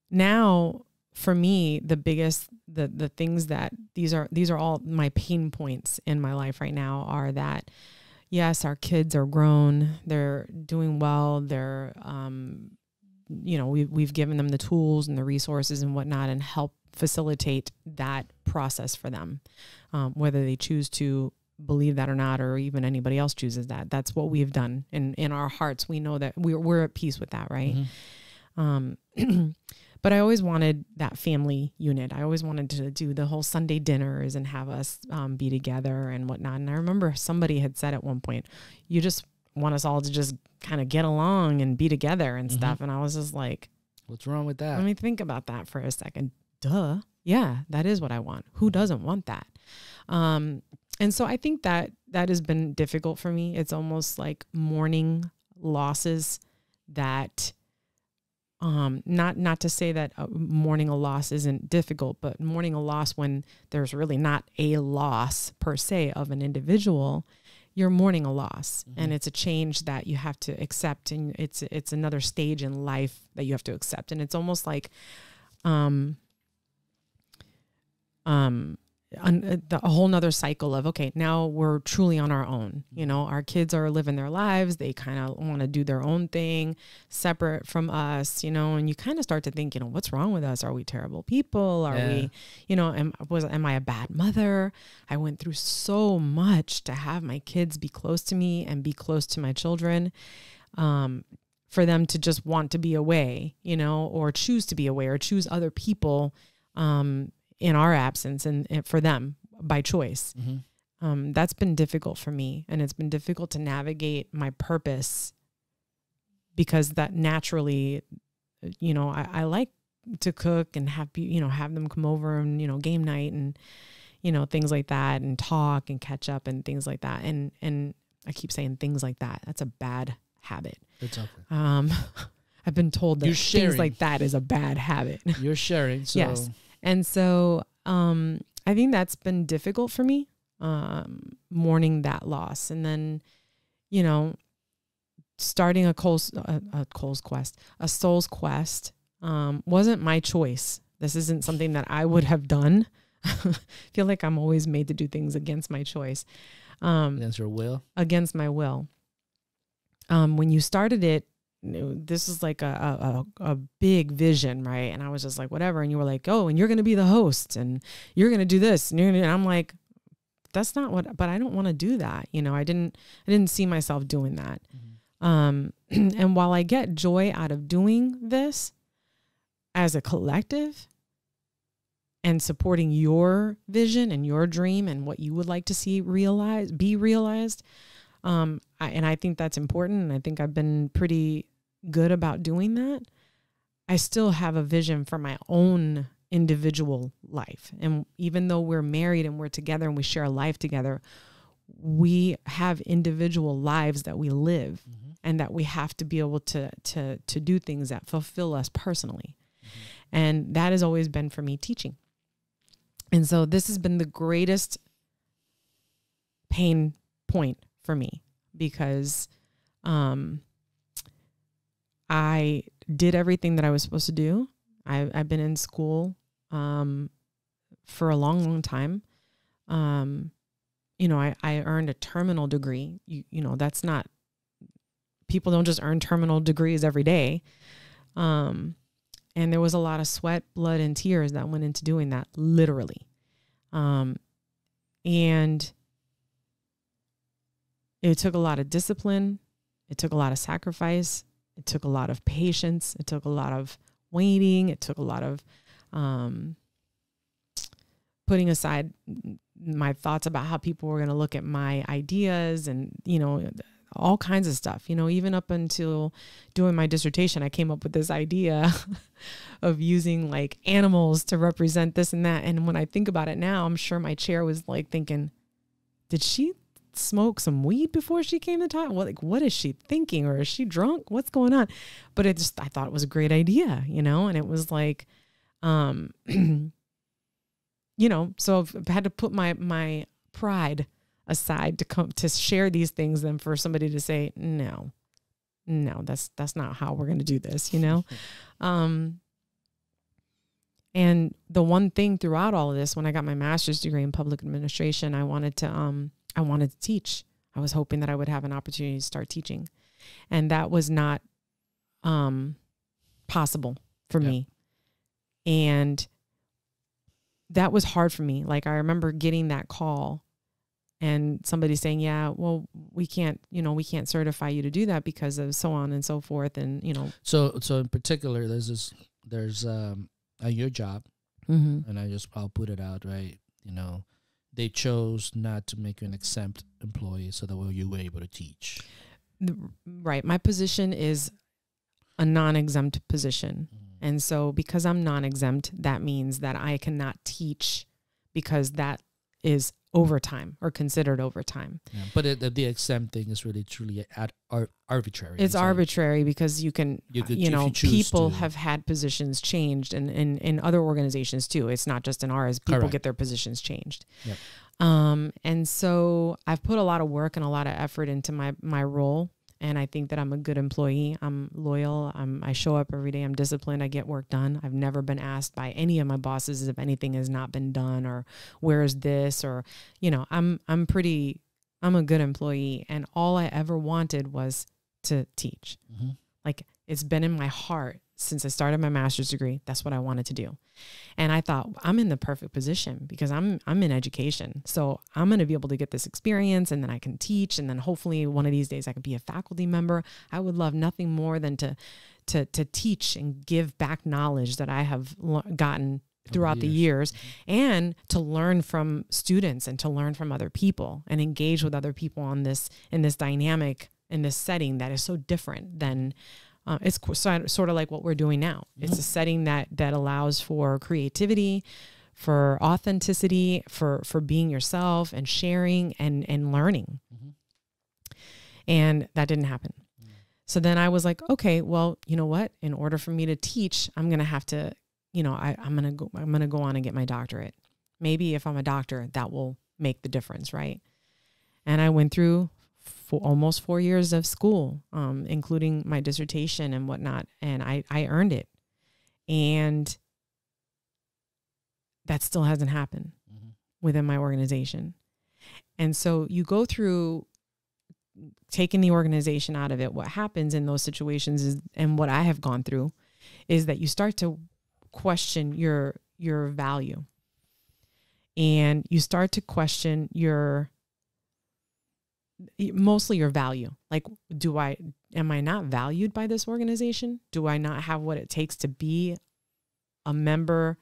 now for me, the biggest, the, the things that these are, these are all my pain points in my life right now are that, yes, our kids are grown. They're doing well. They're, um, you know, we, we've given them the tools and the resources and whatnot and help facilitate that process for them, um, whether they choose to believe that or not, or even anybody else chooses that. That's what we've done. And in our hearts, we know that we're, we're at peace with that, right? Mm-hmm. Um, but I always wanted that family unit. I always wanted to do the whole Sunday dinners and have us um, be together and whatnot. And I remember somebody had said at one point, you just want us all to just kind of get along and be together and mm-hmm. stuff. And I was just like, what's wrong with that? Let me think about that for a second. Duh. Yeah, that is what I want. Who doesn't want that? Um, and so I think that that has been difficult for me. It's almost like mourning losses that, um, not, not to say that uh, mourning a loss isn't difficult, but mourning a loss when there's really not a loss per se of an individual, you're mourning a loss. Mm-hmm. And it's a change that you have to accept. And it's, it's another stage in life that you have to accept. And it's almost like, um, um, a, a whole nother cycle of, okay, now we're truly on our own. You know, our kids are living their lives. They kind of want to do their own thing separate from us, you know, and you kind of start to think, you know, what's wrong with us? Are we terrible people? Are yeah. we, you know, am, was, am I a bad mother? I went through so much to have my kids be close to me and be close to my children. Um, for them to just want to be away, you know, or choose to be away or choose other people, um, in our absence and, and for them by choice. Mm-hmm. Um, that's been difficult for me, and it's been difficult to navigate my purpose, because that naturally, you know, I, I like to cook and have, you know, have them come over and, you know, game night and, you know, things like that, and talk and catch up and things like that. And, and I keep saying things like that. That's a bad habit. It's okay. Um, I've been told that things like that is a bad habit. You're sharing. So. Yes. And so um, I think that's been difficult for me, um, mourning that loss. And then, you know, starting a, Cole's, a, a Cole's quest, a soul's quest um, wasn't my choice. This isn't something that I would have done. I feel like I'm always made to do things against my choice. Um, against your will? Against my will. Um, when you started it, this is like a, a, a big vision, right? And I was just like, whatever. And you were like, oh, and you're going to be the host, and you're going to do this. And, you're gonna, and I'm like, that's not what, but I don't want to do that. You know, I didn't, I didn't see myself doing that. Mm-hmm. Um, and while I get joy out of doing this as a collective and supporting your vision and your dream and what you would like to see realized, be realized. Um, I, and I think that's important. And I think I've been pretty good about doing that. I still have a vision for my own individual life. And even though we're married and we're together and we share a life together, we have individual lives that we live, mm-hmm. and that we have to be able to, to, to do things that fulfill us personally. Mm-hmm. And that has always been for me teaching. And so this has been the greatest pain point for me, because, um, I did everything that I was supposed to do. I, I've been in school, um, for a long, long time. Um, you know, I, I earned a terminal degree. You, you know, that's not, people don't just earn terminal degrees every day. Um, and there was a lot of sweat, blood, and tears that went into doing that, literally. Um, and it took a lot of discipline. It took a lot of sacrifice. It took a lot of patience. It took a lot of waiting. It took a lot of um, putting aside my thoughts about how people were going to look at my ideas and, you know, all kinds of stuff. You know, even up until doing my dissertation, I came up with this idea of using like animals to represent this and that. And when I think about it now, I'm sure my chair was like thinking, did she smoke some weed before she came to talk? Well, like, what is she thinking? Or is she drunk? What's going on? But it just, I thought it was a great idea, you know? And it was like, um, you know, so I've had to put my, my pride aside to come to share these things than for somebody to say, no, no, that's, that's not how we're going to do this, you know? um, and the one thing throughout all of this, when I got my master's degree in public administration, I wanted to, um, I wanted to teach. I was hoping that I would have an opportunity to start teaching. And that was not um, possible for yeah. me. And that was hard for me. Like, I remember getting that call and somebody saying, yeah, well, we can't, you know, we can't certify you to do that because of so on and so forth. And, you know. So, so in particular, there's this, there's um, at your job, mm-hmm. and I just, I'll put it out, right? You know, they chose not to make you an exempt employee so that way you were able to teach. Right. My position is a non-exempt position. Mm. And so because I'm non-exempt, that means that I cannot teach because that is over time or considered over time. Yeah, but it, the, the exam thing is really truly ad, ar, arbitrary. It's, it's arbitrary like, because you can, you, could, you know, you people to. have had positions changed and in, in, in other organizations too. It's not just in ours. People Correct. get their positions changed. Yep. Um, and so I've put a lot of work and a lot of effort into my, my role. And I think that I'm a good employee. I'm loyal. I'm, I show up every day. I'm disciplined. I get work done. I've never been asked by any of my bosses if anything has not been done or where is this or, you know, I'm, I'm pretty, I'm a good employee. And all I ever wanted was to teach. Mm-hmm. Like it's been in my heart since I started my master's degree. That's what I wanted to do. And I thought I'm in the perfect position because I'm, I'm in education. So I'm going to be able to get this experience and then I can teach. And then hopefully one of these days I can be a faculty member. I would love nothing more than to, to, to teach and give back knowledge that I have gotten throughout the years and to learn from students and to learn from other people and engage with other people on this, in this dynamic, in this setting that is so different than, Uh, it's sort of like what we're doing now. It's mm-hmm. a setting that that allows for creativity, for authenticity, for for being yourself and sharing and and learning. Mm-hmm. And that didn't happen. Mm-hmm. So then I was like, okay, well, you know what? In order for me to teach, I'm gonna have to, you know, I, I'm gonna go, I'm gonna go on and get my doctorate. Maybe if I'm a doctor, that will make the difference, right? And I went through for almost four years of school, um, including my dissertation and whatnot. And I, I earned it. And that still hasn't happened mm-hmm. within my organization. And so you go through taking the organization out of it. What happens in those situations is, and what I have gone through is that you start to question your, your value and you start to question your, mostly your value. Like, do I, am I not valued by this organization? Do I not have what it takes to be a member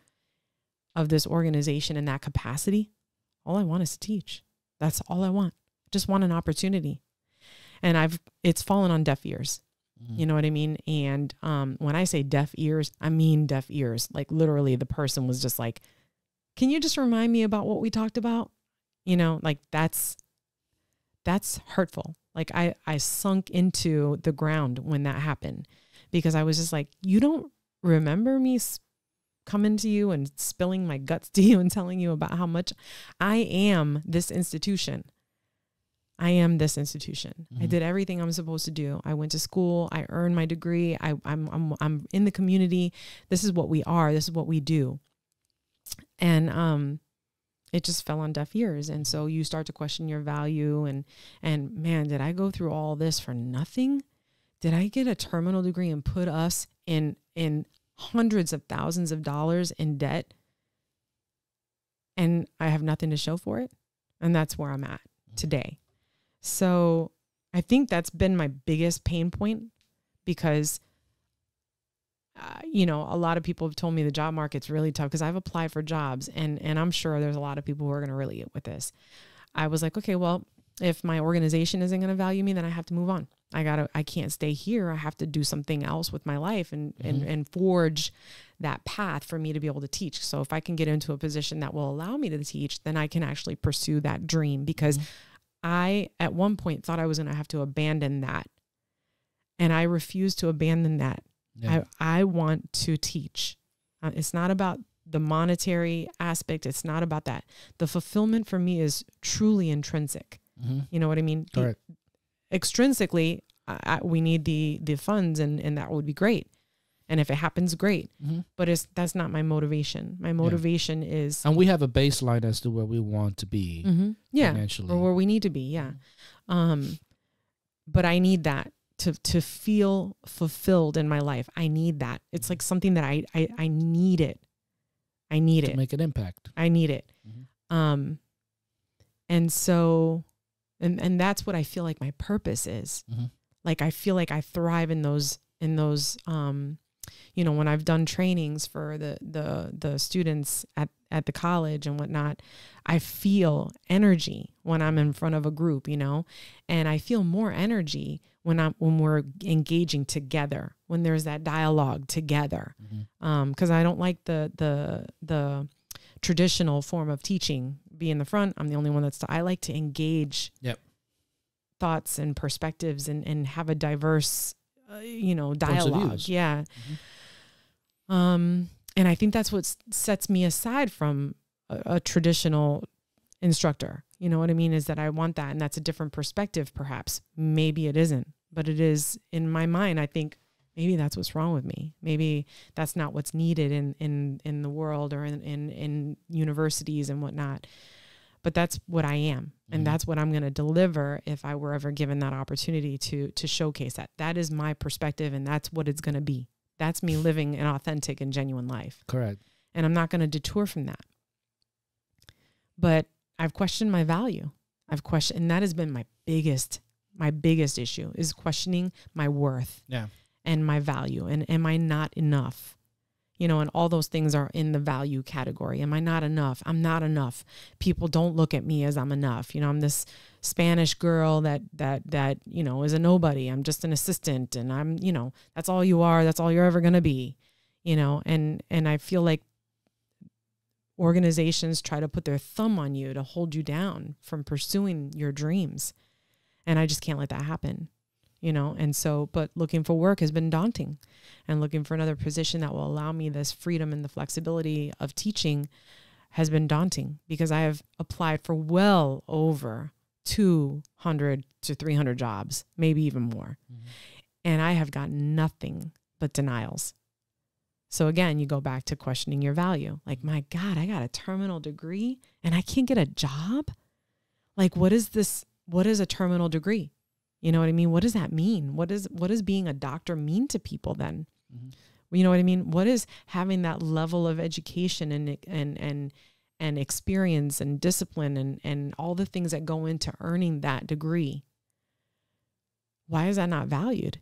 of this organization in that capacity? All I want is to teach. That's all I want. Just want an opportunity. And I've, it's fallen on deaf ears. Mm-hmm. You know what I mean? And um, when I say deaf ears, I mean deaf ears. Like literally the person was just like, can you just remind me about what we talked about? You know, like that's, that's hurtful. Like I, I sunk into the ground when that happened because I was just like, you don't remember me coming to you and spilling my guts to you and telling you about how much I am this institution. I am this institution. Mm-hmm. I did everything I'm supposed to do. I went to school. I earned my degree. I, I'm, I'm, I'm in the community. This is what we are. This is what we do. And, um, it just fell on deaf ears. And so you start to question your value and, and man, did I go through all this for nothing? Did I get a terminal degree and put us in, in hundreds of thousands of dollars in debt and I have nothing to show for it? And that's where I'm at today. So I think that's been my biggest pain point because Uh, you know, a lot of people have told me the job market's really tough because I've applied for jobs and, and I'm sure there's a lot of people who are going to relate with this. I was like, okay, well, if my organization isn't going to value me, then I have to move on. I gotta, I can't stay here. I have to do something else with my life and, mm-hmm. and, and forge that path for me to be able to teach. So if I can get into a position that will allow me to teach, then I can actually pursue that dream because mm-hmm. I, at one point thought I was going to have to abandon that. And I refused to abandon that. Yeah. I, I want to teach. Uh, it's not about the monetary aspect. It's not about that. The fulfillment for me is truly intrinsic. Mm-hmm. You know what I mean? Correct. The, extrinsically, I, I, we need the, the funds and, and that would be great. And if it happens, great. Mm-hmm. But it's, that's not my motivation. My motivation yeah. is. And we have a baseline as to where we want to be mm-hmm. yeah. financially. Or where we need to be. Yeah. Um, but I need that. To, to feel fulfilled in my life. I need that. It's like something that I, I, I need it. I need it. To make an impact. I need it. Mm-hmm. Um, and so, and, and that's what I feel like my purpose is. Mm-hmm. Like, I feel like I thrive in those, in those, um, you know, when I've done trainings for the, the, the students at, at the college and whatnot, I feel energy when I'm in front of a group, you know, and I feel more energy when I'm, when we're engaging together, when there's that dialogue together. Mm-hmm. Um, cause I don't like the, the, the traditional form of teaching be in the front. I'm the only one that's, to, I like to engage yep. thoughts and perspectives and, and have a diverse, uh, you know, dialogue. Yeah. Mm-hmm. Um, and I think that's what sets me aside from a, a traditional instructor. You know what I mean? Is that I want that. And that's a different perspective, perhaps. Maybe it isn't, but it is in my mind. I think maybe that's what's wrong with me. Maybe that's not what's needed in, in, in the world or in, in, in universities and whatnot. But that's what I am. And mm-hmm. that's what I'm going to deliver if I were ever given that opportunity to, to showcase that. That is my perspective. And that's what it's going to be. That's me living an authentic and genuine life. Correct. And I'm not going to detour from that. But I've questioned my value. I've questioned, and that has been my biggest, my biggest issue is questioning my worth yeah. and my value. And am I not enough? You know, and all those things are in the value category. Am I not enough? I'm not enough. People don't look at me as I'm enough. You know, I'm this Spanish girl that, that, that, you know, is a nobody. I'm just an assistant and I'm, you know, that's all you are. That's all you're ever going to be, you know? And, and I feel like organizations try to put their thumb on you to hold you down from pursuing your dreams. And I just can't let that happen, you know? And so, but looking for work has been daunting, and looking for another position that will allow me this freedom and the flexibility of teaching has been daunting, because I have applied for well over two hundred to three hundred jobs, maybe even more. Mm-hmm. And I have gotten nothing but denials. So again, you go back to questioning your value. Like, my God, I got a terminal degree and I can't get a job. Like, what is this? What is a terminal degree? You know what I mean? What does that mean? What is, what does being a doctor mean to people then? Mm-hmm. You know what I mean? What is having that level of education and, and, and, and experience and discipline and, and all the things that go into earning that degree? Why is that not valued?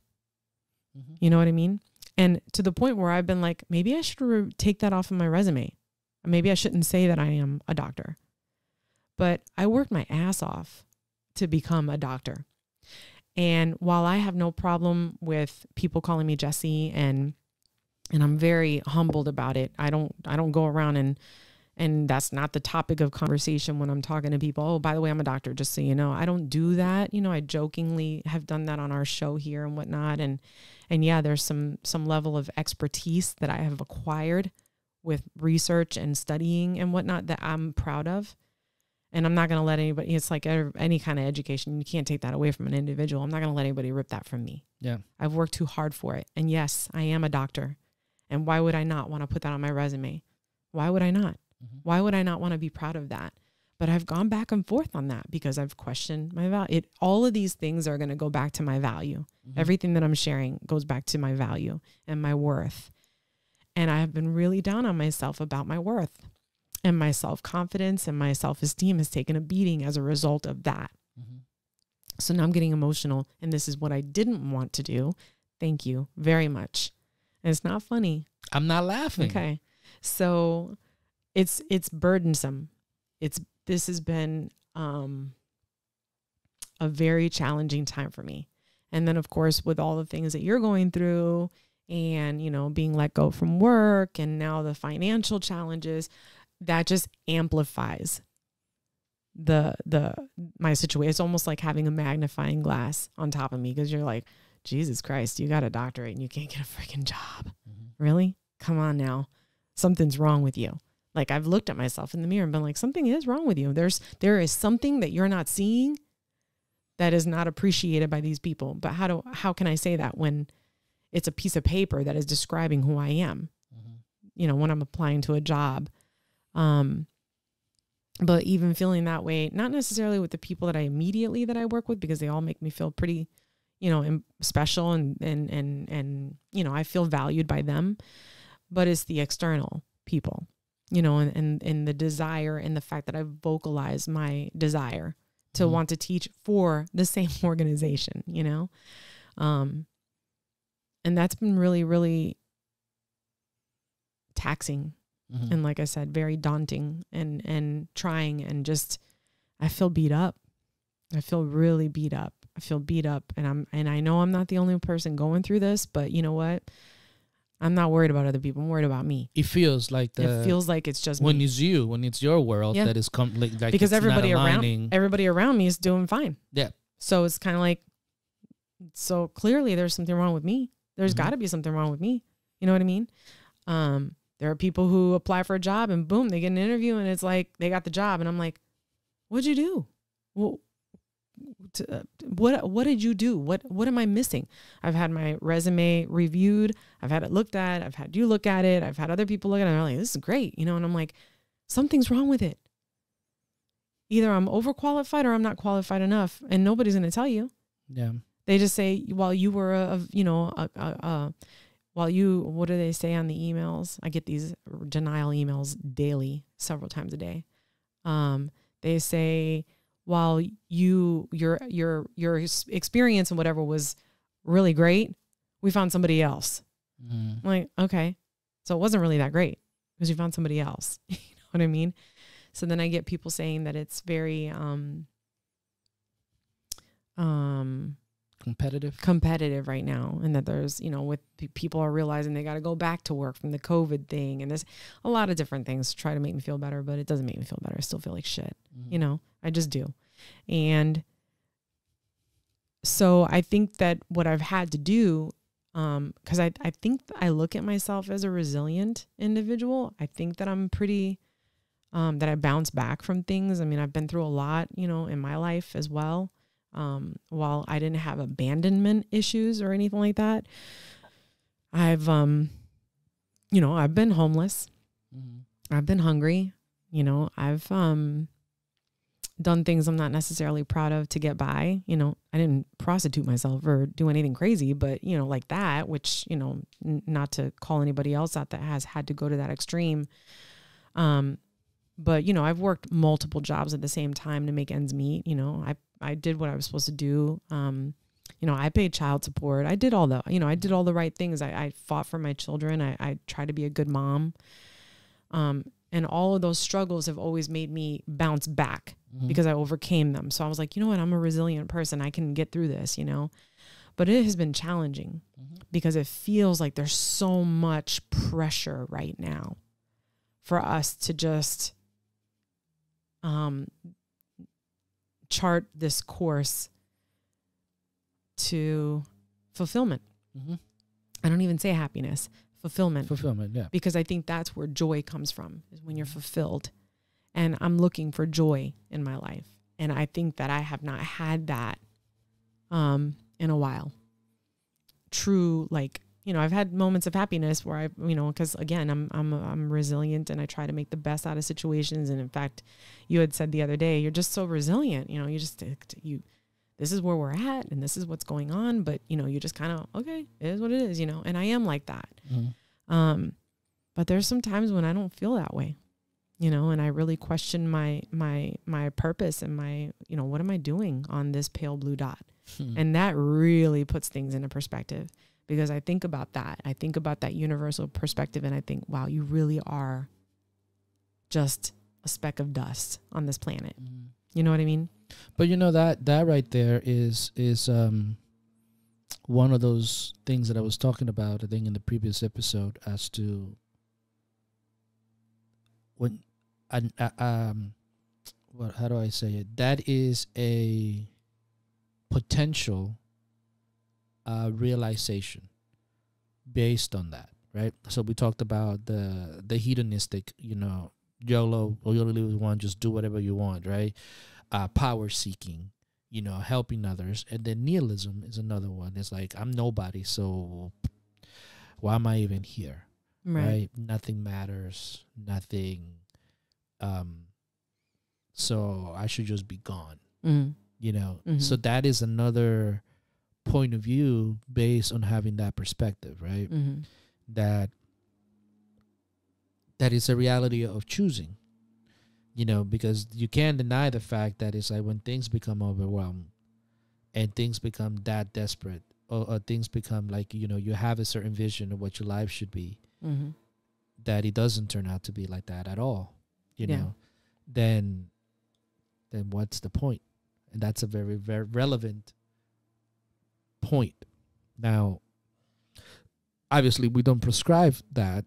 Mm-hmm. You know what I mean? And to the point where I've been like, maybe I should take that off of my resume. Maybe I shouldn't say that I am a doctor. But I worked my ass off to become a doctor. And while I have no problem with people calling me Jessie, and and I'm very humbled about it, I don't I don't go around and and that's not the topic of conversation when I'm talking to people. Oh, by the way, I'm a doctor, just so you know. I don't do that. You know, I jokingly have done that on our show here and whatnot. And And yeah, there's some some level of expertise that I have acquired with research and studying and whatnot that I'm proud of. And I'm not going to let anybody, it's like any kind of education, you can't take that away from an individual. I'm not going to let anybody rip that from me. Yeah, I've worked too hard for it. And yes, I am a doctor. And why would I not want to put that on my resume? Why would I not? Mm-hmm. Why would I not want to be proud of that? But I've gone back and forth on that because I've questioned my value. It, all of these things are going to go back to my value. Mm-hmm. Everything that I'm sharing goes back to my value and my worth. And I have been really down on myself about my worth, and my self-confidence and my self-esteem has taken a beating as a result of that. Mm-hmm. So now I'm getting emotional, and this is what I didn't want to do. Thank you very much. And it's not funny. I'm not laughing. Okay. So it's, it's burdensome. It's, This has been um, a very challenging time for me. And then, of course, with all the things that you're going through and, you know, being let go from work and now the financial challenges, that just amplifies the the my situation. It's almost like having a magnifying glass on top of me, because you're like, Jesus Christ, you got a doctorate and you can't get a freaking job. Mm-hmm. Really? Come on now. Something's wrong with you. Like, I've looked at myself in the mirror and been like, something is wrong with you. There's, there is something that you're not seeing that is not appreciated by these people. But how do, how can I say that when it's a piece of paper that is describing who I am, mm-hmm. you know, when I'm applying to a job. Um, but even feeling that way, not necessarily with the people that I immediately that I work with, because they all make me feel pretty, you know, special and, and, and, and, you know, I feel valued by them, but it's the external people. You know, and, and, and the desire and the fact that I've vocalized my desire to mm-hmm. want to teach for the same organization, you know? Um, and that's been really, really taxing. Mm-hmm. And like I said, very daunting and, and trying, and just, I feel beat up. I feel really beat up. I feel beat up and I'm, and I know I'm not the only person going through this, but you know what? I'm not worried about other people. I'm worried about me. It feels like the it feels like it's just when me. It's you, when it's your world, yeah. that is complete. Like because everybody around everybody around me is doing fine. Yeah. So it's kind of like, so clearly there's something wrong with me. There's mm-hmm. got to be something wrong with me. You know what I mean? Um, there are people who apply for a job and boom, they get an interview and it's like they got the job and I'm like, what'd you do? Well, to, uh, what what did you do? What what am I missing? I've had my resume reviewed. I've had it looked at. I've had you look at it. I've had other people look at it. And they're like, this is great, you know. And I'm like, something's wrong with it. Either I'm overqualified or I'm not qualified enough, and nobody's going to tell you. Yeah. They just say, while you were a, a you know, a, a, a, while you what do they say on the emails? I get these denial emails daily, several times a day. Um, they say. While you your your your experience and whatever was really great, we found somebody else. Mm. I'm like, okay, so it wasn't really that great because you found somebody else. You know what I mean? So then I get people saying that it's very um um competitive competitive right now, and that there's you know with people are realizing they got to go back to work from the COVID thing, and there's a lot of different things to try to make me feel better, but it doesn't make me feel better. I still feel like shit. Mm-hmm. You know, I just do. And so I think that what I've had to do, um, because I I think I look at myself as a resilient individual. I think that I'm pretty um, that I bounce back from things. I mean, I've been through a lot, you know, in my life as well. Um, while I didn't have abandonment issues or anything like that, I've, um, you know, I've been homeless. Mm-hmm. I've been hungry. You know, I've, um, done things I'm not necessarily proud of to get by. You know, I didn't prostitute myself or do anything crazy, but you know, like that, which, you know, n not to call anybody else out that has had to go to that extreme. Um, but you know, I've worked multiple jobs at the same time to make ends meet. You know, I, I did what I was supposed to do. Um, you know, I paid child support. I did all the, you know, I did all the right things. I, I fought for my children. I, I tried to be a good mom. Um, and all of those struggles have always made me bounce back mm-hmm. because I overcame them. So I was like, you know what? I'm a resilient person. I can get through this, you know, but it has been challenging mm-hmm. because it feels like there's so much pressure right now for us to just, um, chart this course to fulfillment. Mm-hmm. I don't even say happiness, fulfillment. Fulfillment, yeah. Because I think that's where joy comes from, is when you're fulfilled. And I'm looking for joy in my life. And I think that I have not had that um, in a while. True, like, you know, I've had moments of happiness where I, you know, because again, I'm, I'm, I'm resilient and I try to make the best out of situations. And in fact, you had said the other day, you're just so resilient, you know, you just, you, this is where we're at and this is what's going on, but you know, you just kind of, okay, it is what it is, you know, and I am like that. Mm-hmm. Um, but there's some times when I don't feel that way, you know, and I really question my, my, my purpose and my, you know, what am I doing on this pale blue dot? Hmm. And that really puts things into perspective. Because I think about that. I think about that universal perspective and I think, wow, you really are just a speck of dust on this planet. Mm-hmm. You know what I mean? But you know, that that right there is is um, one of those things that I was talking about, I think, in the previous episode as to when, I, I, um, what, how do I say it? That is a potential Uh, realization based on that, right? So we talked about the the hedonistic, you know, YOLO, or you really want, just do whatever you want, right? Uh, power seeking, you know, helping others, and then nihilism is another one. It's like, I'm nobody, so why am I even here? Right? right? Nothing matters, nothing. Um, so I should just be gone, mm-hmm. you know. Mm-hmm. So that is another point of view based on having that perspective, right? Mm-hmm. That that is a reality of choosing, you know, because you can't deny the fact that it's like when things become overwhelmed and things become that desperate, or, or things become like, you know, you have a certain vision of what your life should be, mm-hmm. that it doesn't turn out to be like that at all, you yeah. know, then then what's the point? And that's a very, very relevant point. Now, obviously we don't prescribe that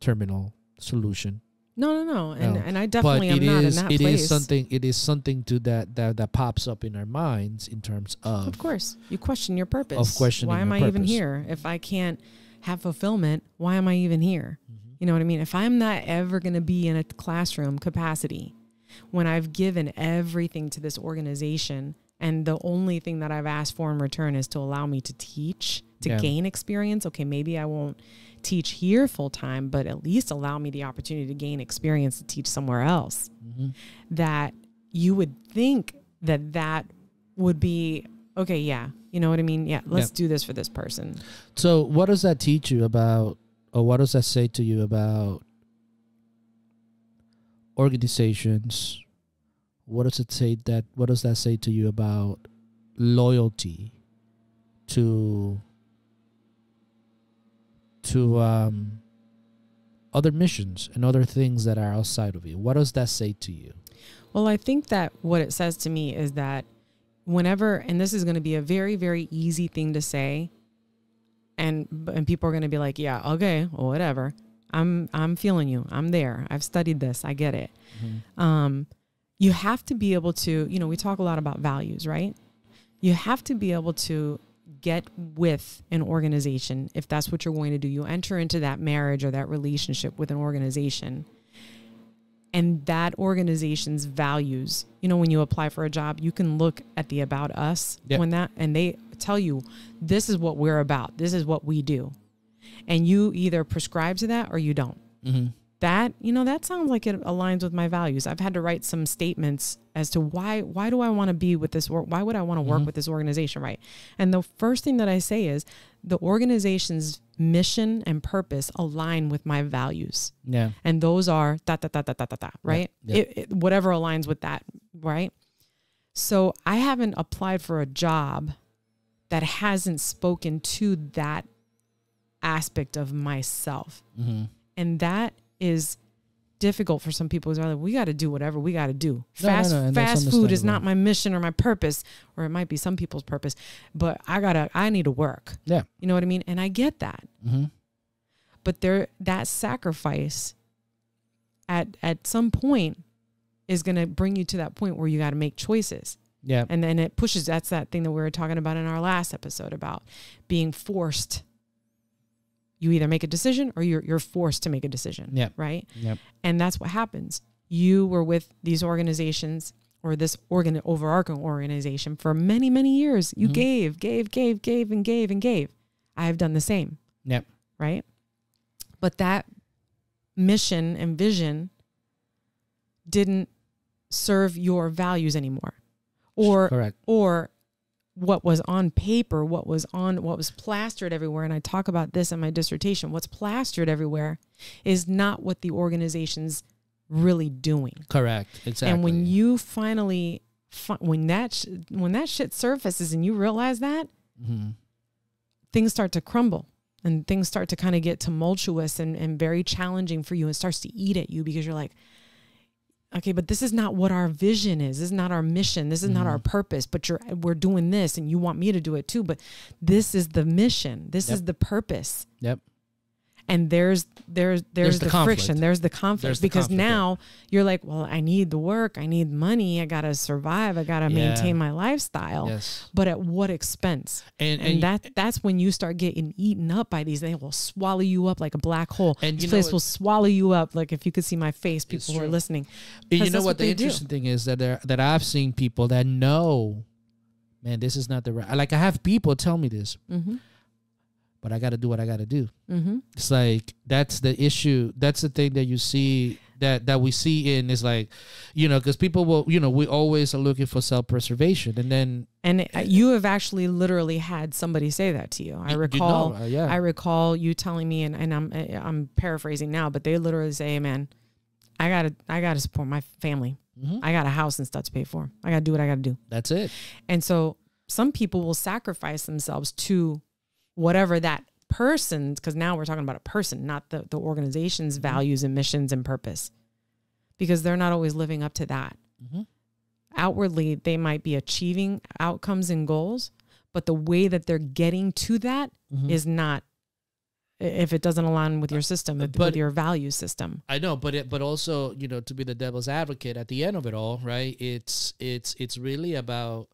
terminal solution. No, no, no, and no. and I definitely am not is, in that it place. It is something. It is something to that that that pops up in our minds in terms of. Of course, you question your purpose. Of questioning why am your I purpose. even here if I can't have fulfillment? Why am I even here? Mm-hmm. You know what I mean? If I'm not ever going to be in a classroom capacity, when I've given everything to this organization, and the only thing that I've asked for in return is to allow me to teach, to yeah. gain experience. Okay, maybe I won't teach here full time, but at least allow me the opportunity to gain experience to teach somewhere else. Mm-hmm. That you would think that that would be, okay, yeah, you know what I mean? Yeah, let's yeah. do this for this person. So what does that teach you about, or what does that say to you about organizations? What does it say that, what does that say to you about loyalty to to um, other missions and other things that are outside of you? What does that say to you? Well, I think that what it says to me is that whenever, and this is going to be a very, very easy thing to say, and and people are going to be like, yeah, okay, well, whatever. I'm, I'm feeling you. I'm there. I've studied this. I get it. Mm-hmm. Um, you have to be able to, you know, we talk a lot about values, right? You have to be able to get with an organization if that's what you're going to do. You enter into that marriage or that relationship with an organization, and that organization's values, you know, when you apply for a job, you can look at the About Us yep. when that, and they tell you, this is what we're about. This is what we do. And you either prescribe to that or you don't. Mm-hmm. That, you know, that sounds like it aligns with my values. I've had to write some statements as to why, why do I want to be with this, or why would I want to work mm-hmm. with this organization, right? And the first thing that I say is the organization's mission and purpose align with my values. Yeah. And those are da, da, da, da, da, da, da, right? Yeah. Yeah. It, it, whatever aligns with that, right? So I haven't applied for a job that hasn't spoken to that aspect of myself. Mm-hmm. And that is difficult for some people. Who are like, we got to do whatever we got to do. No, fast no, no, fast food is not my mission or my purpose, or it might be some people's purpose, but I gotta, I need to work. Yeah, you know what I mean. And I get that, mm-hmm. but there, that sacrifice at at some point is gonna bring you to that point where you got to make choices. Yeah, and then it pushes. That's that thing that we were talking about in our last episode about being forced. You either make a decision or you're, you're forced to make a decision, yep. right? Yep. And that's what happens. You were with these organizations or this organ overarching organization for many, many years. You mm-hmm. gave, gave, gave, gave, and gave, and gave. I have done the same, Yep. right? But that mission and vision didn't serve your values anymore. Or, Correct. or, what was on paper, what was on, what was plastered everywhere. And I talk about this in my dissertation. What's plastered everywhere is not what the organization's really doing. Correct. Exactly. And when you finally, fi when that, sh when that shit surfaces and you realize that, mm-hmm. things start to crumble and things start to kind of get tumultuous and, and very challenging for you, and starts to eat at you because you're like, okay, but this is not what our vision is. This is not our mission. This is mm-hmm. not our purpose, but you're, we're doing this and you want me to do it too. But this is the mission. This yep. is the purpose. Yep. And there's, there's, there's, there's the, the friction. There's the conflict there's the because conflict, now yeah. you're like, well, I need the work. I need money. I got to survive. I got to yeah. maintain my lifestyle, yes. but at what expense? And, and, and that, that's when you start getting eaten up by these. They will swallow you up like a black hole. And this place will swallow you up. Like if you could see my face, people who are listening. And you know what, what the interesting do. thing is that there, that I've seen people that know, man, this is not the right, like I have people tell me this. Mm-hmm. But I got to do what I got to do. Mm-hmm. It's like, that's the issue. That's the thing that you see, that, that we see in is like, you know, because people will, you know, we always are looking for self-preservation. And then. And it, it, you have actually literally had somebody say that to you. I recall, you know, uh, yeah. I recall you telling me, and, and I'm, I'm paraphrasing now, but they literally say, hey, man, I got to, I got to support my family. Mm-hmm. I got a house and stuff to pay for. I got to do what I got to do. That's it. And so some people will sacrifice themselves to whatever that person's, because now we're talking about a person, not the, the organization's values and missions and purpose, because they're not always living up to that. Mm-hmm. Outwardly, they might be achieving outcomes and goals, but the way that they're getting to that mm-hmm. is not if it doesn't align with your system, but, with your value system. I know, but it, but also, you know, to be the devil's advocate at the end of it all, right? It's it's it's really about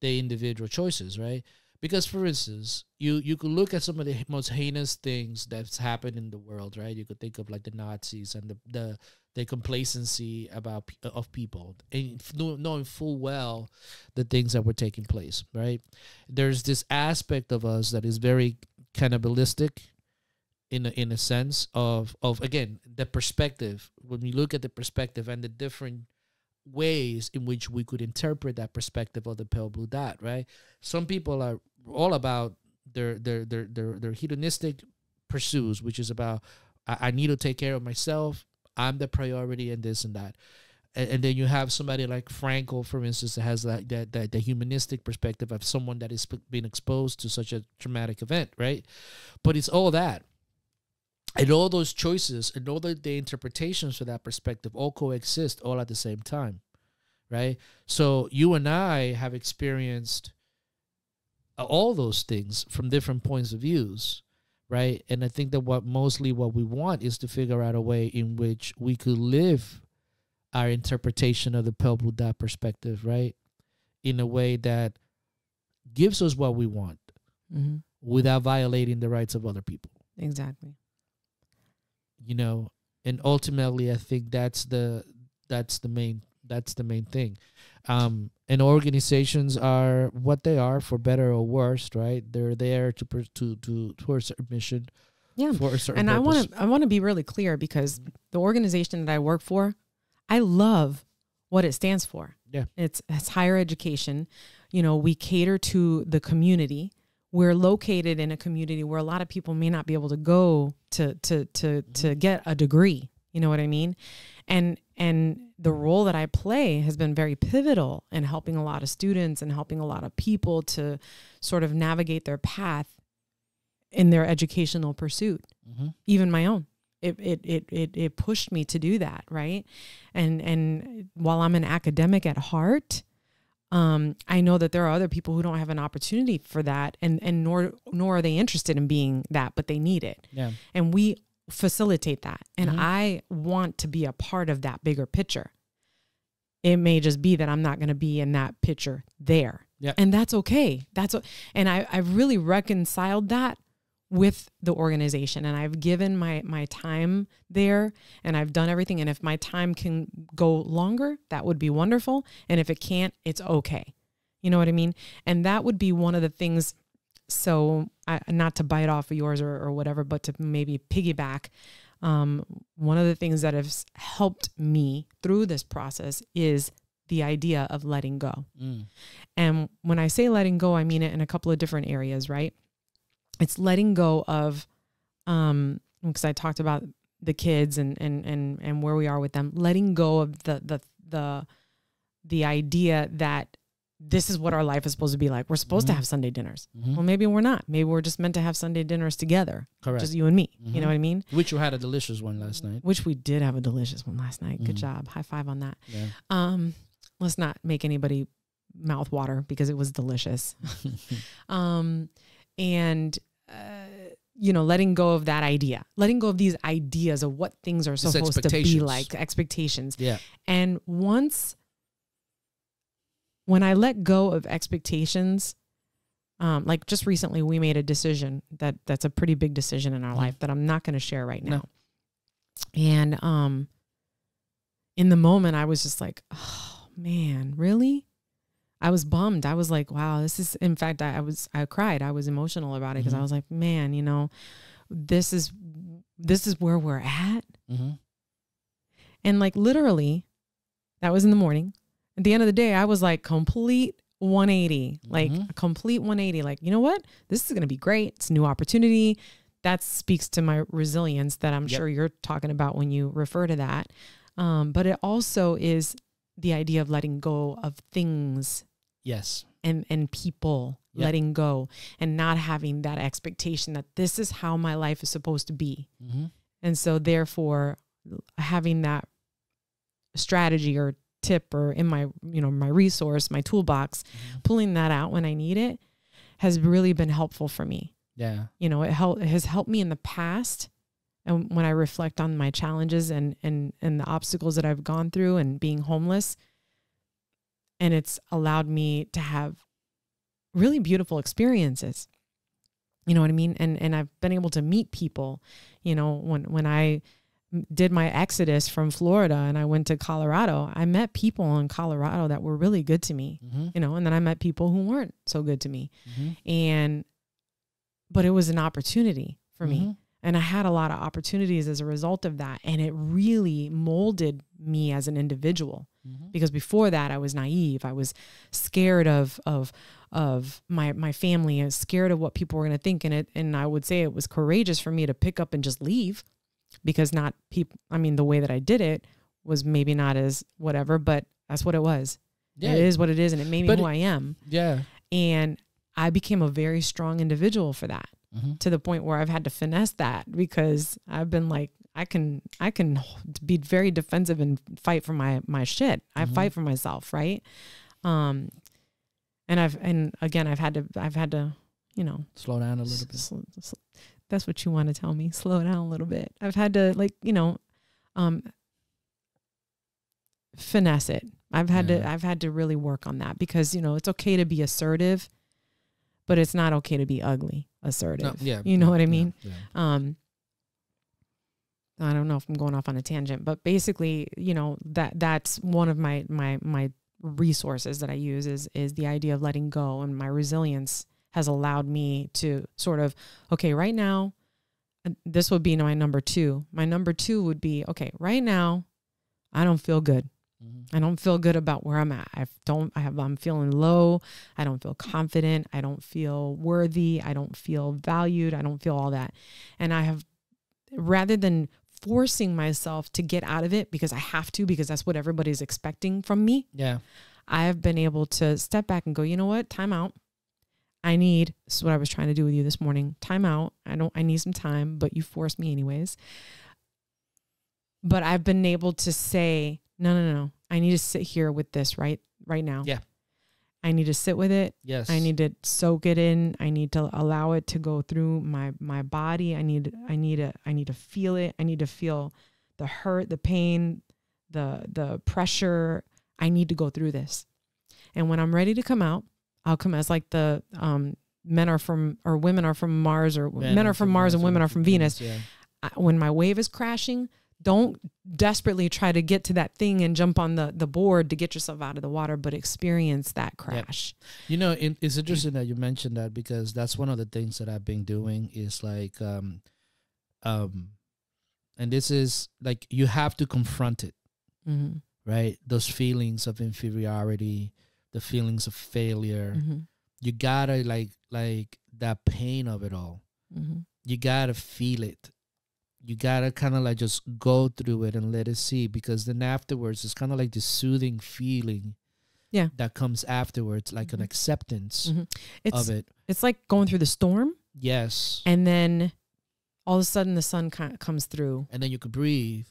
the individual choices, right? Because, for instance, you you could look at some of the most heinous things that's happened in the world, right? You could think of like the Nazis and the the, the complacency about of people, and knowing full well the things that were taking place, right? There's this aspect of us that is very cannibalistic, in a, in a sense of of again the perspective. When we look at the perspective and the different ways in which we could interpret that perspective of the pale blue dot, right? Some people are all about their their their their, their hedonistic pursuits, which is about I, I need to take care of myself, I'm the priority, and this and that. And, and then you have somebody like Frankl, for instance, that has that that, that the humanistic perspective of someone that is being exposed to such a traumatic event, right? But it's all that. And all those choices and all the, the interpretations for that perspective all coexist all at the same time, right? So you and I have experienced all those things from different points of views, right? And I think that what mostly what we want is to figure out a way in which we could live our interpretation of the pale blue dot perspective, right? In a way that gives us what we want, mm-hmm, without violating the rights of other people. Exactly. You know, and ultimately I think that's the that's the main that's the main thing. Um and organizations are what they are, for better or worse, right? They're there to to to towards a mission. Yeah. For a certain and purpose. I want to I want to be really clear, because the organization that I work for, I love what it stands for. Yeah. It's it's higher education. You know, we cater to the community. We're located in a community where a lot of people may not be able to go to to to to get a degree. You know what I mean? And and the role that I play has been very pivotal in helping a lot of students and helping a lot of people to sort of navigate their path in their educational pursuit, mm-hmm, even my own. It, it it it it pushed me to do that, right? And and while I'm an academic at heart, Um, I know that there are other people who don't have an opportunity for that, and, and nor, nor are they interested in being that, but they need it. Yeah. And we facilitate that. And mm-hmm, I want to be a part of that bigger picture. It may just be that I'm not going to be in that picture there. Yep. And that's okay. That's what, and I, I've really reconciled that with the organization, and I've given my, my time there, and I've done everything. And if my time can go longer, that would be wonderful. And if it can't, it's okay. You know what I mean? And that would be one of the things. So I, not to bite off of yours or, or whatever, but to maybe piggyback. Um, one of the things that has helped me through this process is the idea of letting go. Mm. And when I say letting go, I mean it in a couple of different areas, right? It's letting go of, um, because I talked about the kids and, and, and, and where we are with them, letting go of the, the, the, the idea that this is what our life is supposed to be like. We're supposed mm-hmm. to have Sunday dinners. Mm-hmm. Well, maybe we're not. Maybe we're just meant to have Sunday dinners together. Correct. Just you and me. Mm-hmm. You know what I mean? Which you had a delicious one last night. Which we did have a delicious one last night. Mm-hmm. Good job. High five on that. Yeah. Um, let's not make anybody mouth water, because it was delicious. um, and, Uh, you know, letting go of that idea, letting go of these ideas of what things are supposed to be like, expectations. Yeah. And once, when I let go of expectations, um, like just recently we made a decision that that's a pretty big decision in our life that I'm not going to share right now. No. And um, in the moment I was just like, oh man, really? I was bummed. I was like, wow, this is, in fact, I, I was, I cried. I was emotional about it because mm-hmm. I was like, man, you know, this is, this is where we're at. Mm-hmm. And like, literally, that was in the morning. At the end of the day, I was like complete one eighty, mm-hmm. like a complete one eighty. Like, you know what? This is going to be great. It's a new opportunity. That speaks to my resilience that I'm yep. sure you're talking about when you refer to that. Um, but it also is the idea of letting go of things. Yes. And, and people yep. letting go and not having that expectation that this is how my life is supposed to be. Mm-hmm. And so therefore having that strategy or tip or in my, you know, my resource, my toolbox, mm-hmm. pulling that out when I need it has really been helpful for me. Yeah. You know, it, help, it has helped me in the past. And when I reflect on my challenges and, and, and the obstacles that I've gone through and being homeless, and it's allowed me to have really beautiful experiences. You know what I mean? And, and I've been able to meet people. You know, when, when I did my exodus from Florida and I went to Colorado, I met people in Colorado that were really good to me, mm-hmm. you know, and then I met people who weren't so good to me. Mm-hmm. And, but it was an opportunity for mm-hmm. me. And I had a lot of opportunities as a result of that. And it really molded me as an individual, mm-hmm. because before that I was naive. I was scared of, of, of my, my family. I was scared of what people were going to think in it. And I would say it was courageous for me to pick up and just leave, because not people, I mean, the way that I did it was maybe not as whatever, but that's what it was. Yeah. It is what it is. And it made me but who it, I am. Yeah. And I became a very strong individual for that. Mm-hmm. To the point where I've had to finesse that, because I've been like, I can, I can be very defensive and fight for my, my shit. I mm-hmm. fight for myself. Right. Um, and I've, and again, I've had to, I've had to, you know, slow down a little bit. Sl sl that's what you want to tell me. Slow down a little bit. I've had to, like, you know, um, finesse it. I've had yeah. to, I've had to really work on that, because, you know, it's okay to be assertive, but it's not okay to be ugly assertive. No, yeah, you know yeah, what I mean? Yeah, yeah. Um, I don't know if I'm going off on a tangent, but basically, you know, that that's one of my, my, my resources that I use is, is the idea of letting go. And my resilience has allowed me to sort of, okay, right now, this would be my number two. My number two would be, okay, right now, I don't feel good. Mm-hmm. I don't feel good about where I'm at. I don't, I have, I'm feeling low. I don't feel confident. I don't feel worthy. I don't feel valued. I don't feel all that. And I have, rather than forcing myself to get out of it because I have to, because that's what everybody's expecting from me. Yeah. I have been able to step back and go, you know what? Time out. I need, this is what I was trying to do with you this morning. Time out. I don't, I need some time, but you forced me anyways. But I've been able to say, no, no, no, I need to sit here with this right right now. Yeah. I need to sit with it. Yes. I need to soak it in. I need to allow it to go through my my body. I need I need to I need to feel it. I need to feel the hurt, the pain, the the pressure. I need to go through this. And when I'm ready to come out, I'll come as like the um men are from or women are from Mars or men, men are from, from Mars, Mars and women are from Venus. Venus yeah. I, when my wave is crashing, don't desperately try to get to that thing and jump on the, the board to get yourself out of the water, but experience that crash. Yep. You know, it, it's interesting that you mentioned that, because that's one of the things that I've been doing is like, um, um, and this is like, you have to confront it, mm-hmm. right? Those feelings of inferiority, the feelings of failure, mm-hmm. you gotta like, like that pain of it all, mm-hmm. you gotta feel it. You gotta kind of like just go through it and let it see, because then afterwards it's kind of like the soothing feeling, yeah, that comes afterwards, like mm-hmm. an acceptance mm-hmm. it's, of it. It's like going through the storm, yes, and then all of a sudden the sun comes through, and then you could breathe,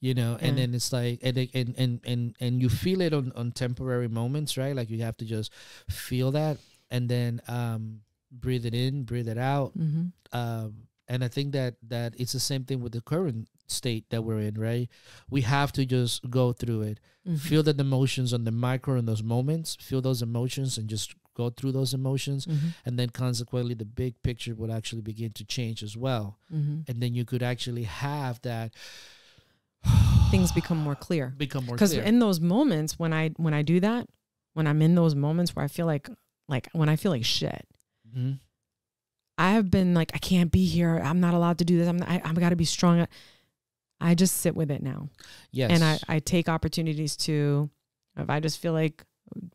you know, yeah. and then it's like, and and and and and you feel it on on temporary moments, right? Like you have to just feel that, and then um, breathe it in, breathe it out. Mm-hmm. Um, And I think that, that it's the same thing with the current state that we're in, right? We have to just go through it. Mm-hmm. Feel the emotions on the micro in those moments. Feel those emotions and just go through those emotions. Mm-hmm. And then consequently, the big picture will actually begin to change as well. Mm-hmm. And then you could actually have that. Things become more clear. Become more clear. Because in those moments, when I, when I do that, when I'm in those moments where I feel like, like when I feel like shit, mm-hmm. I have been like, I can't be here. I'm not allowed to do this. I'm not, I, I've got to be strong. I just sit with it now. Yes. And I, I take opportunities to, if I just feel like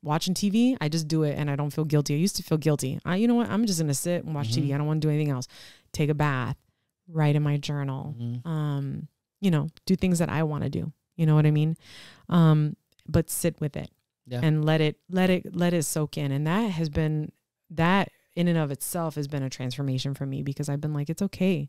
watching T V, I just do it and I don't feel guilty. I used to feel guilty. I, you know what? I'm just going to sit and watch mm-hmm. T V. I don't want to do anything else. Take a bath, write in my journal, mm-hmm. um, you know, do things that I want to do. You know what I mean? Um, but sit with it yeah. and let it, let it, let it soak in. And that has been that, in and of itself has been a transformation for me, because I've been like, it's okay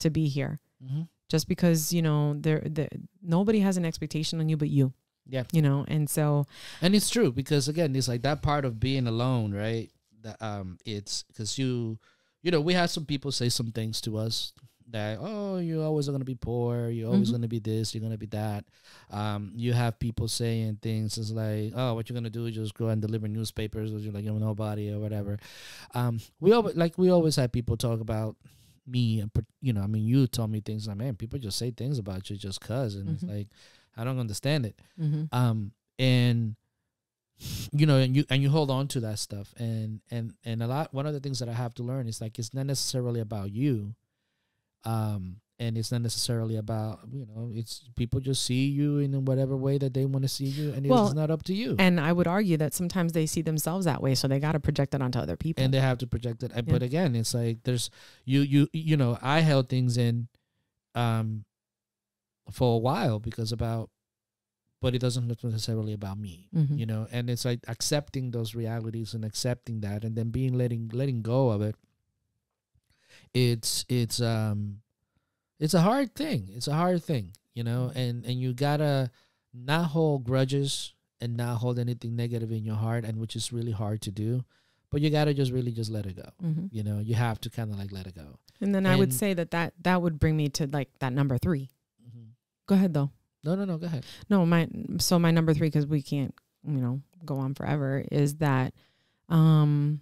to be here mm-hmm. just because, you know, there, there, nobody has an expectation on you, but you, yeah, you know? And so, and it's true, because again, it's like that part of being alone, right? That, um, it's 'cause you, you know, we had some people say some things to us that, oh, you're always going to be poor. You're always mm-hmm. going to be this. You're going to be that. Um, you have people saying things as like, oh, what you're going to do is just go and deliver newspapers, or you're like, you know, nobody or whatever. Um, we always, like, we always had people talk about me, and, you know, I mean, you told me things like, man, people just say things about you just cause, and mm-hmm. it's like, I don't understand it. Mm-hmm. Um, and you know, and you, and you hold on to that stuff. And, and, and a lot, one of the things that I have to learn is like, it's not necessarily about you. Um, and it's not necessarily about, you know, it's people just see you in whatever way that they want to see you, and well, it's not up to you. And I would argue that sometimes they see themselves that way, so they got to project it onto other people. And they have to project it. Yeah. But again, it's like, there's you, you, you know, I held things in, um, for a while because about, but it doesn't look necessarily about me, mm-hmm. you know? And it's like accepting those realities and accepting that, and then being letting, letting go of it. It's, it's, um, it's a hard thing. It's a hard thing, you know, and, and you gotta not hold grudges and not hold anything negative in your heart, and which is really hard to do, but you gotta just really just let it go. Mm-hmm. You know, you have to kind of like let it go. And then and I would say that, that that would bring me to like that number three. Mm-hmm. Go ahead though. No, no, no, go ahead. No, my, so my number three, cause we can't, you know, go on forever, is that, um,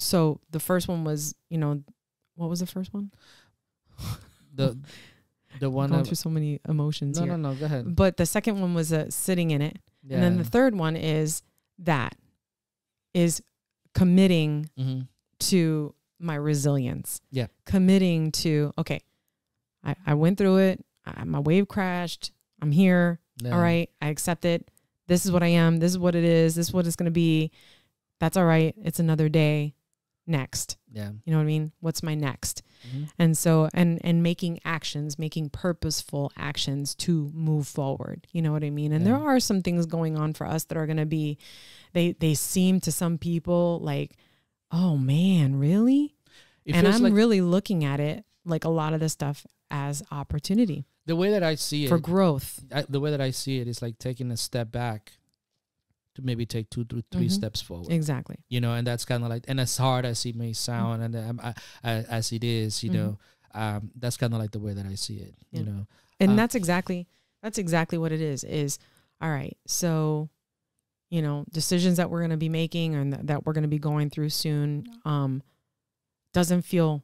so the first one was, you know, what was the first one? the, the one going of, through so many emotions. No, here. no, no, go ahead. But the second one was uh, sitting in it. Yeah. And then the third one is that is committing mm-hmm. to my resilience. Yeah. Committing to, okay, I, I went through it. My wave crashed. I'm here. No. All right. I accept it. This is what I am. This is what it is. This is what it's going to be. That's all right. It's another day. Next. Yeah. You know what I mean? What's my next? Mm-hmm. And so, and, and making actions, making purposeful actions to move forward. You know what I mean? And yeah. there are some things going on for us that are going to be, they, they seem to some people like, oh man, really? It and I'm like really looking at it, like a lot of this stuff as opportunity. The way that I see it for growth, I, the way that I see it is like taking a step back to maybe take two through three mm-hmm. steps forward. Exactly. You know, and that's kind of like, and as hard as it may sound mm-hmm. and um, I, I, as it is, you mm-hmm. know, um, that's kind of like the way that I see it, yeah. you know. And um, that's exactly, that's exactly what it is, is, all right, so, you know, decisions that we're going to be making and th that we're going to be going through soon um, doesn't feel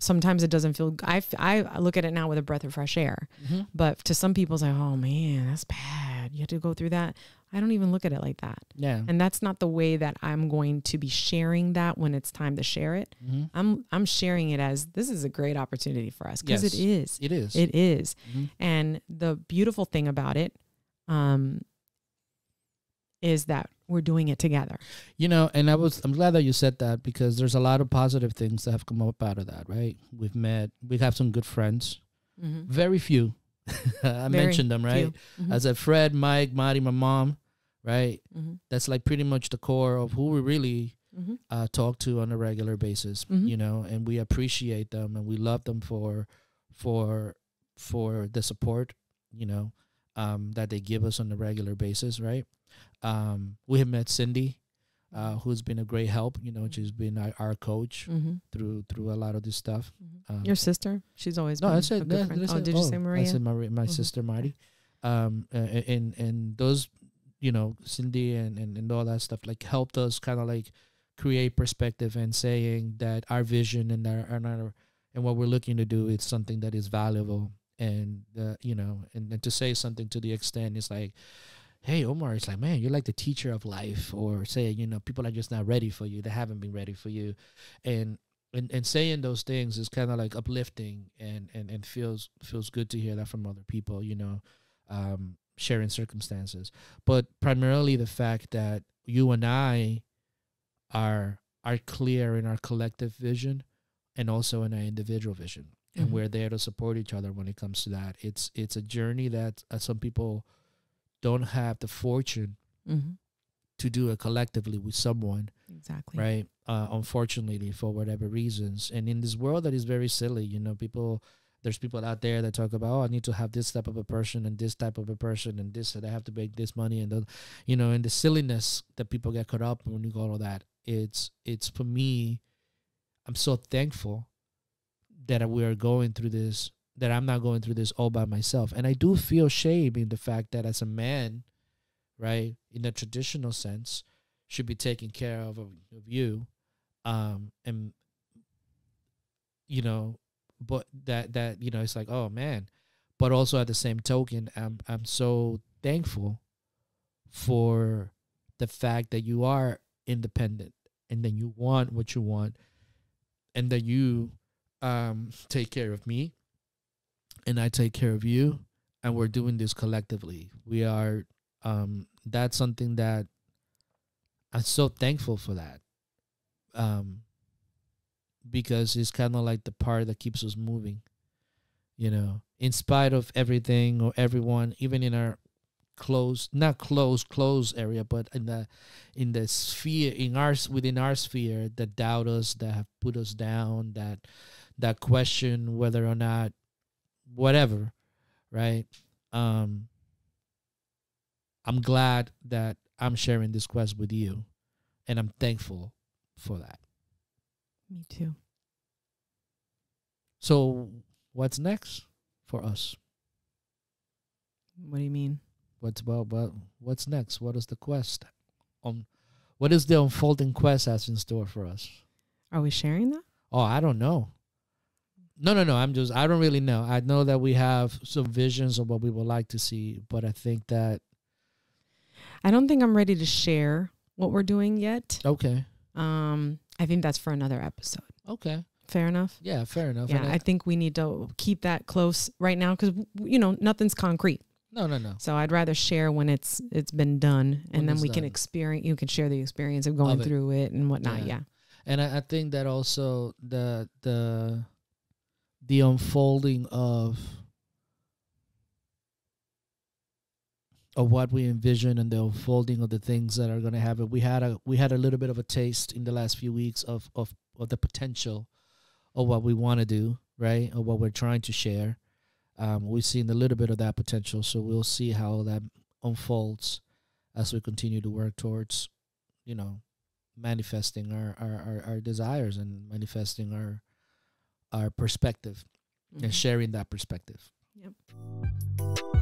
Sometimes it doesn't feel, I, I look at it now with a breath of fresh air, mm-hmm. but to some people it's like, oh man, that's bad. You have to go through that. I don't even look at it like that. Yeah. And that's not the way that I'm going to be sharing that when it's time to share it. Mm-hmm. I'm, I'm sharing it as this is a great opportunity for us because yes, it is, it is, it is. Mm-hmm. And the beautiful thing about it, um, is that we're doing it together. You know, and I was, I'm glad that you said that because there's a lot of positive things that have come up out of that, right? We've met, we have some good friends, mm-hmm. very few. I very mentioned them, right? Mm-hmm. I said Fred, Mike, Marty, my mom, right? Mm-hmm. That's like pretty much the core of who we really mm-hmm. uh, talk to on a regular basis, mm-hmm. you know, and we appreciate them and we love them for, for, for the support, you know, um, that they give us on a regular basis, right? Um, we have met Cindy, uh, who's been a great help, you know, she's been our, our coach mm-hmm. through, through a lot of this stuff. Mm-hmm. um, Your sister, she's always no, been I said, a good friend. Oh, did oh, you say Maria? I said Maria, my mm-hmm. sister, Marty. Um, and, and, and those, you know, Cindy and, and, and all that stuff, like helped us kind of like create perspective and saying that our vision and our, and, our, and what we're looking to do is something that is valuable. And, uh, you know, and, and to say something to the extent is like, hey, Omar, it's like, man, you're like the teacher of life, or say, you know, people are just not ready for you. They haven't been ready for you. And and, and saying those things is kind of like uplifting and, and, and feels feels good to hear that from other people, you know, um, sharing circumstances. But primarily the fact that you and I are, are clear in our collective vision and also in our individual vision. Mm-hmm. And we're there to support each other when it comes to that. It's, it's a journey that uh, some people don't have the fortune mm-hmm. to do it collectively with someone. Exactly. Right. Uh, unfortunately, for whatever reasons. And in this world that is very silly, you know, people, there's people out there that talk about, oh, I need to have this type of a person and this type of a person and this, and I have to make this money. And, the, you know, and the silliness that people get caught up when you go all that, it's, it's for me, I'm so thankful that we are going through this, that I'm not going through this all by myself. And I do feel shame in the fact that as a man, right, in the traditional sense, should be taking care of, of you. Um, and, you know, but that, that, you know, it's like, oh man. But also at the same token, I'm, I'm so thankful for the fact that you are independent and that you want what you want and that you um, take care of me and I take care of you, and we're doing this collectively. We are, um, that's something that I'm so thankful for that, um, because it's kind of like the part that keeps us moving, you know, in spite of everything or everyone, even in our close, not close, close area, but in the, in the sphere, in our, within our sphere, that doubt us, that have put us down, that, that question whether or not, whatever, right? Um, I'm glad that I'm sharing this quest with you, and I'm thankful for that. Me too. So what's next for us? What do you mean? What's about, about what's next? What is the quest? Um, what is the unfolding quest that's in store for us? Are we sharing that? Oh, I don't know. No, no, no. I'm just, I don't really know. I know that we have some visions of what we would like to see, but I think that. I don't think I'm ready to share what we're doing yet. Okay. Um, I think that's for another episode. Okay. Fair enough. Yeah, fair enough. Yeah, I, I think we need to keep that close right now because, you know, nothing's concrete. No, no, no. So I'd rather share when it's it's been done, and when then we done. can experience. You can share the experience of going of it. through it and whatnot. Yeah, yeah. And I, I think that also the the the unfolding of of what we envision and the unfolding of the things that are going to happen. We had a we had a little bit of a taste in the last few weeks of of of the potential of what we want to do, right, or what we're trying to share. Um, we've seen a little bit of that potential, so we'll see how that unfolds as we continue to work towards, you know, manifesting our our, our, our desires and manifesting our our perspective, mm-hmm. and sharing that perspective. Yep.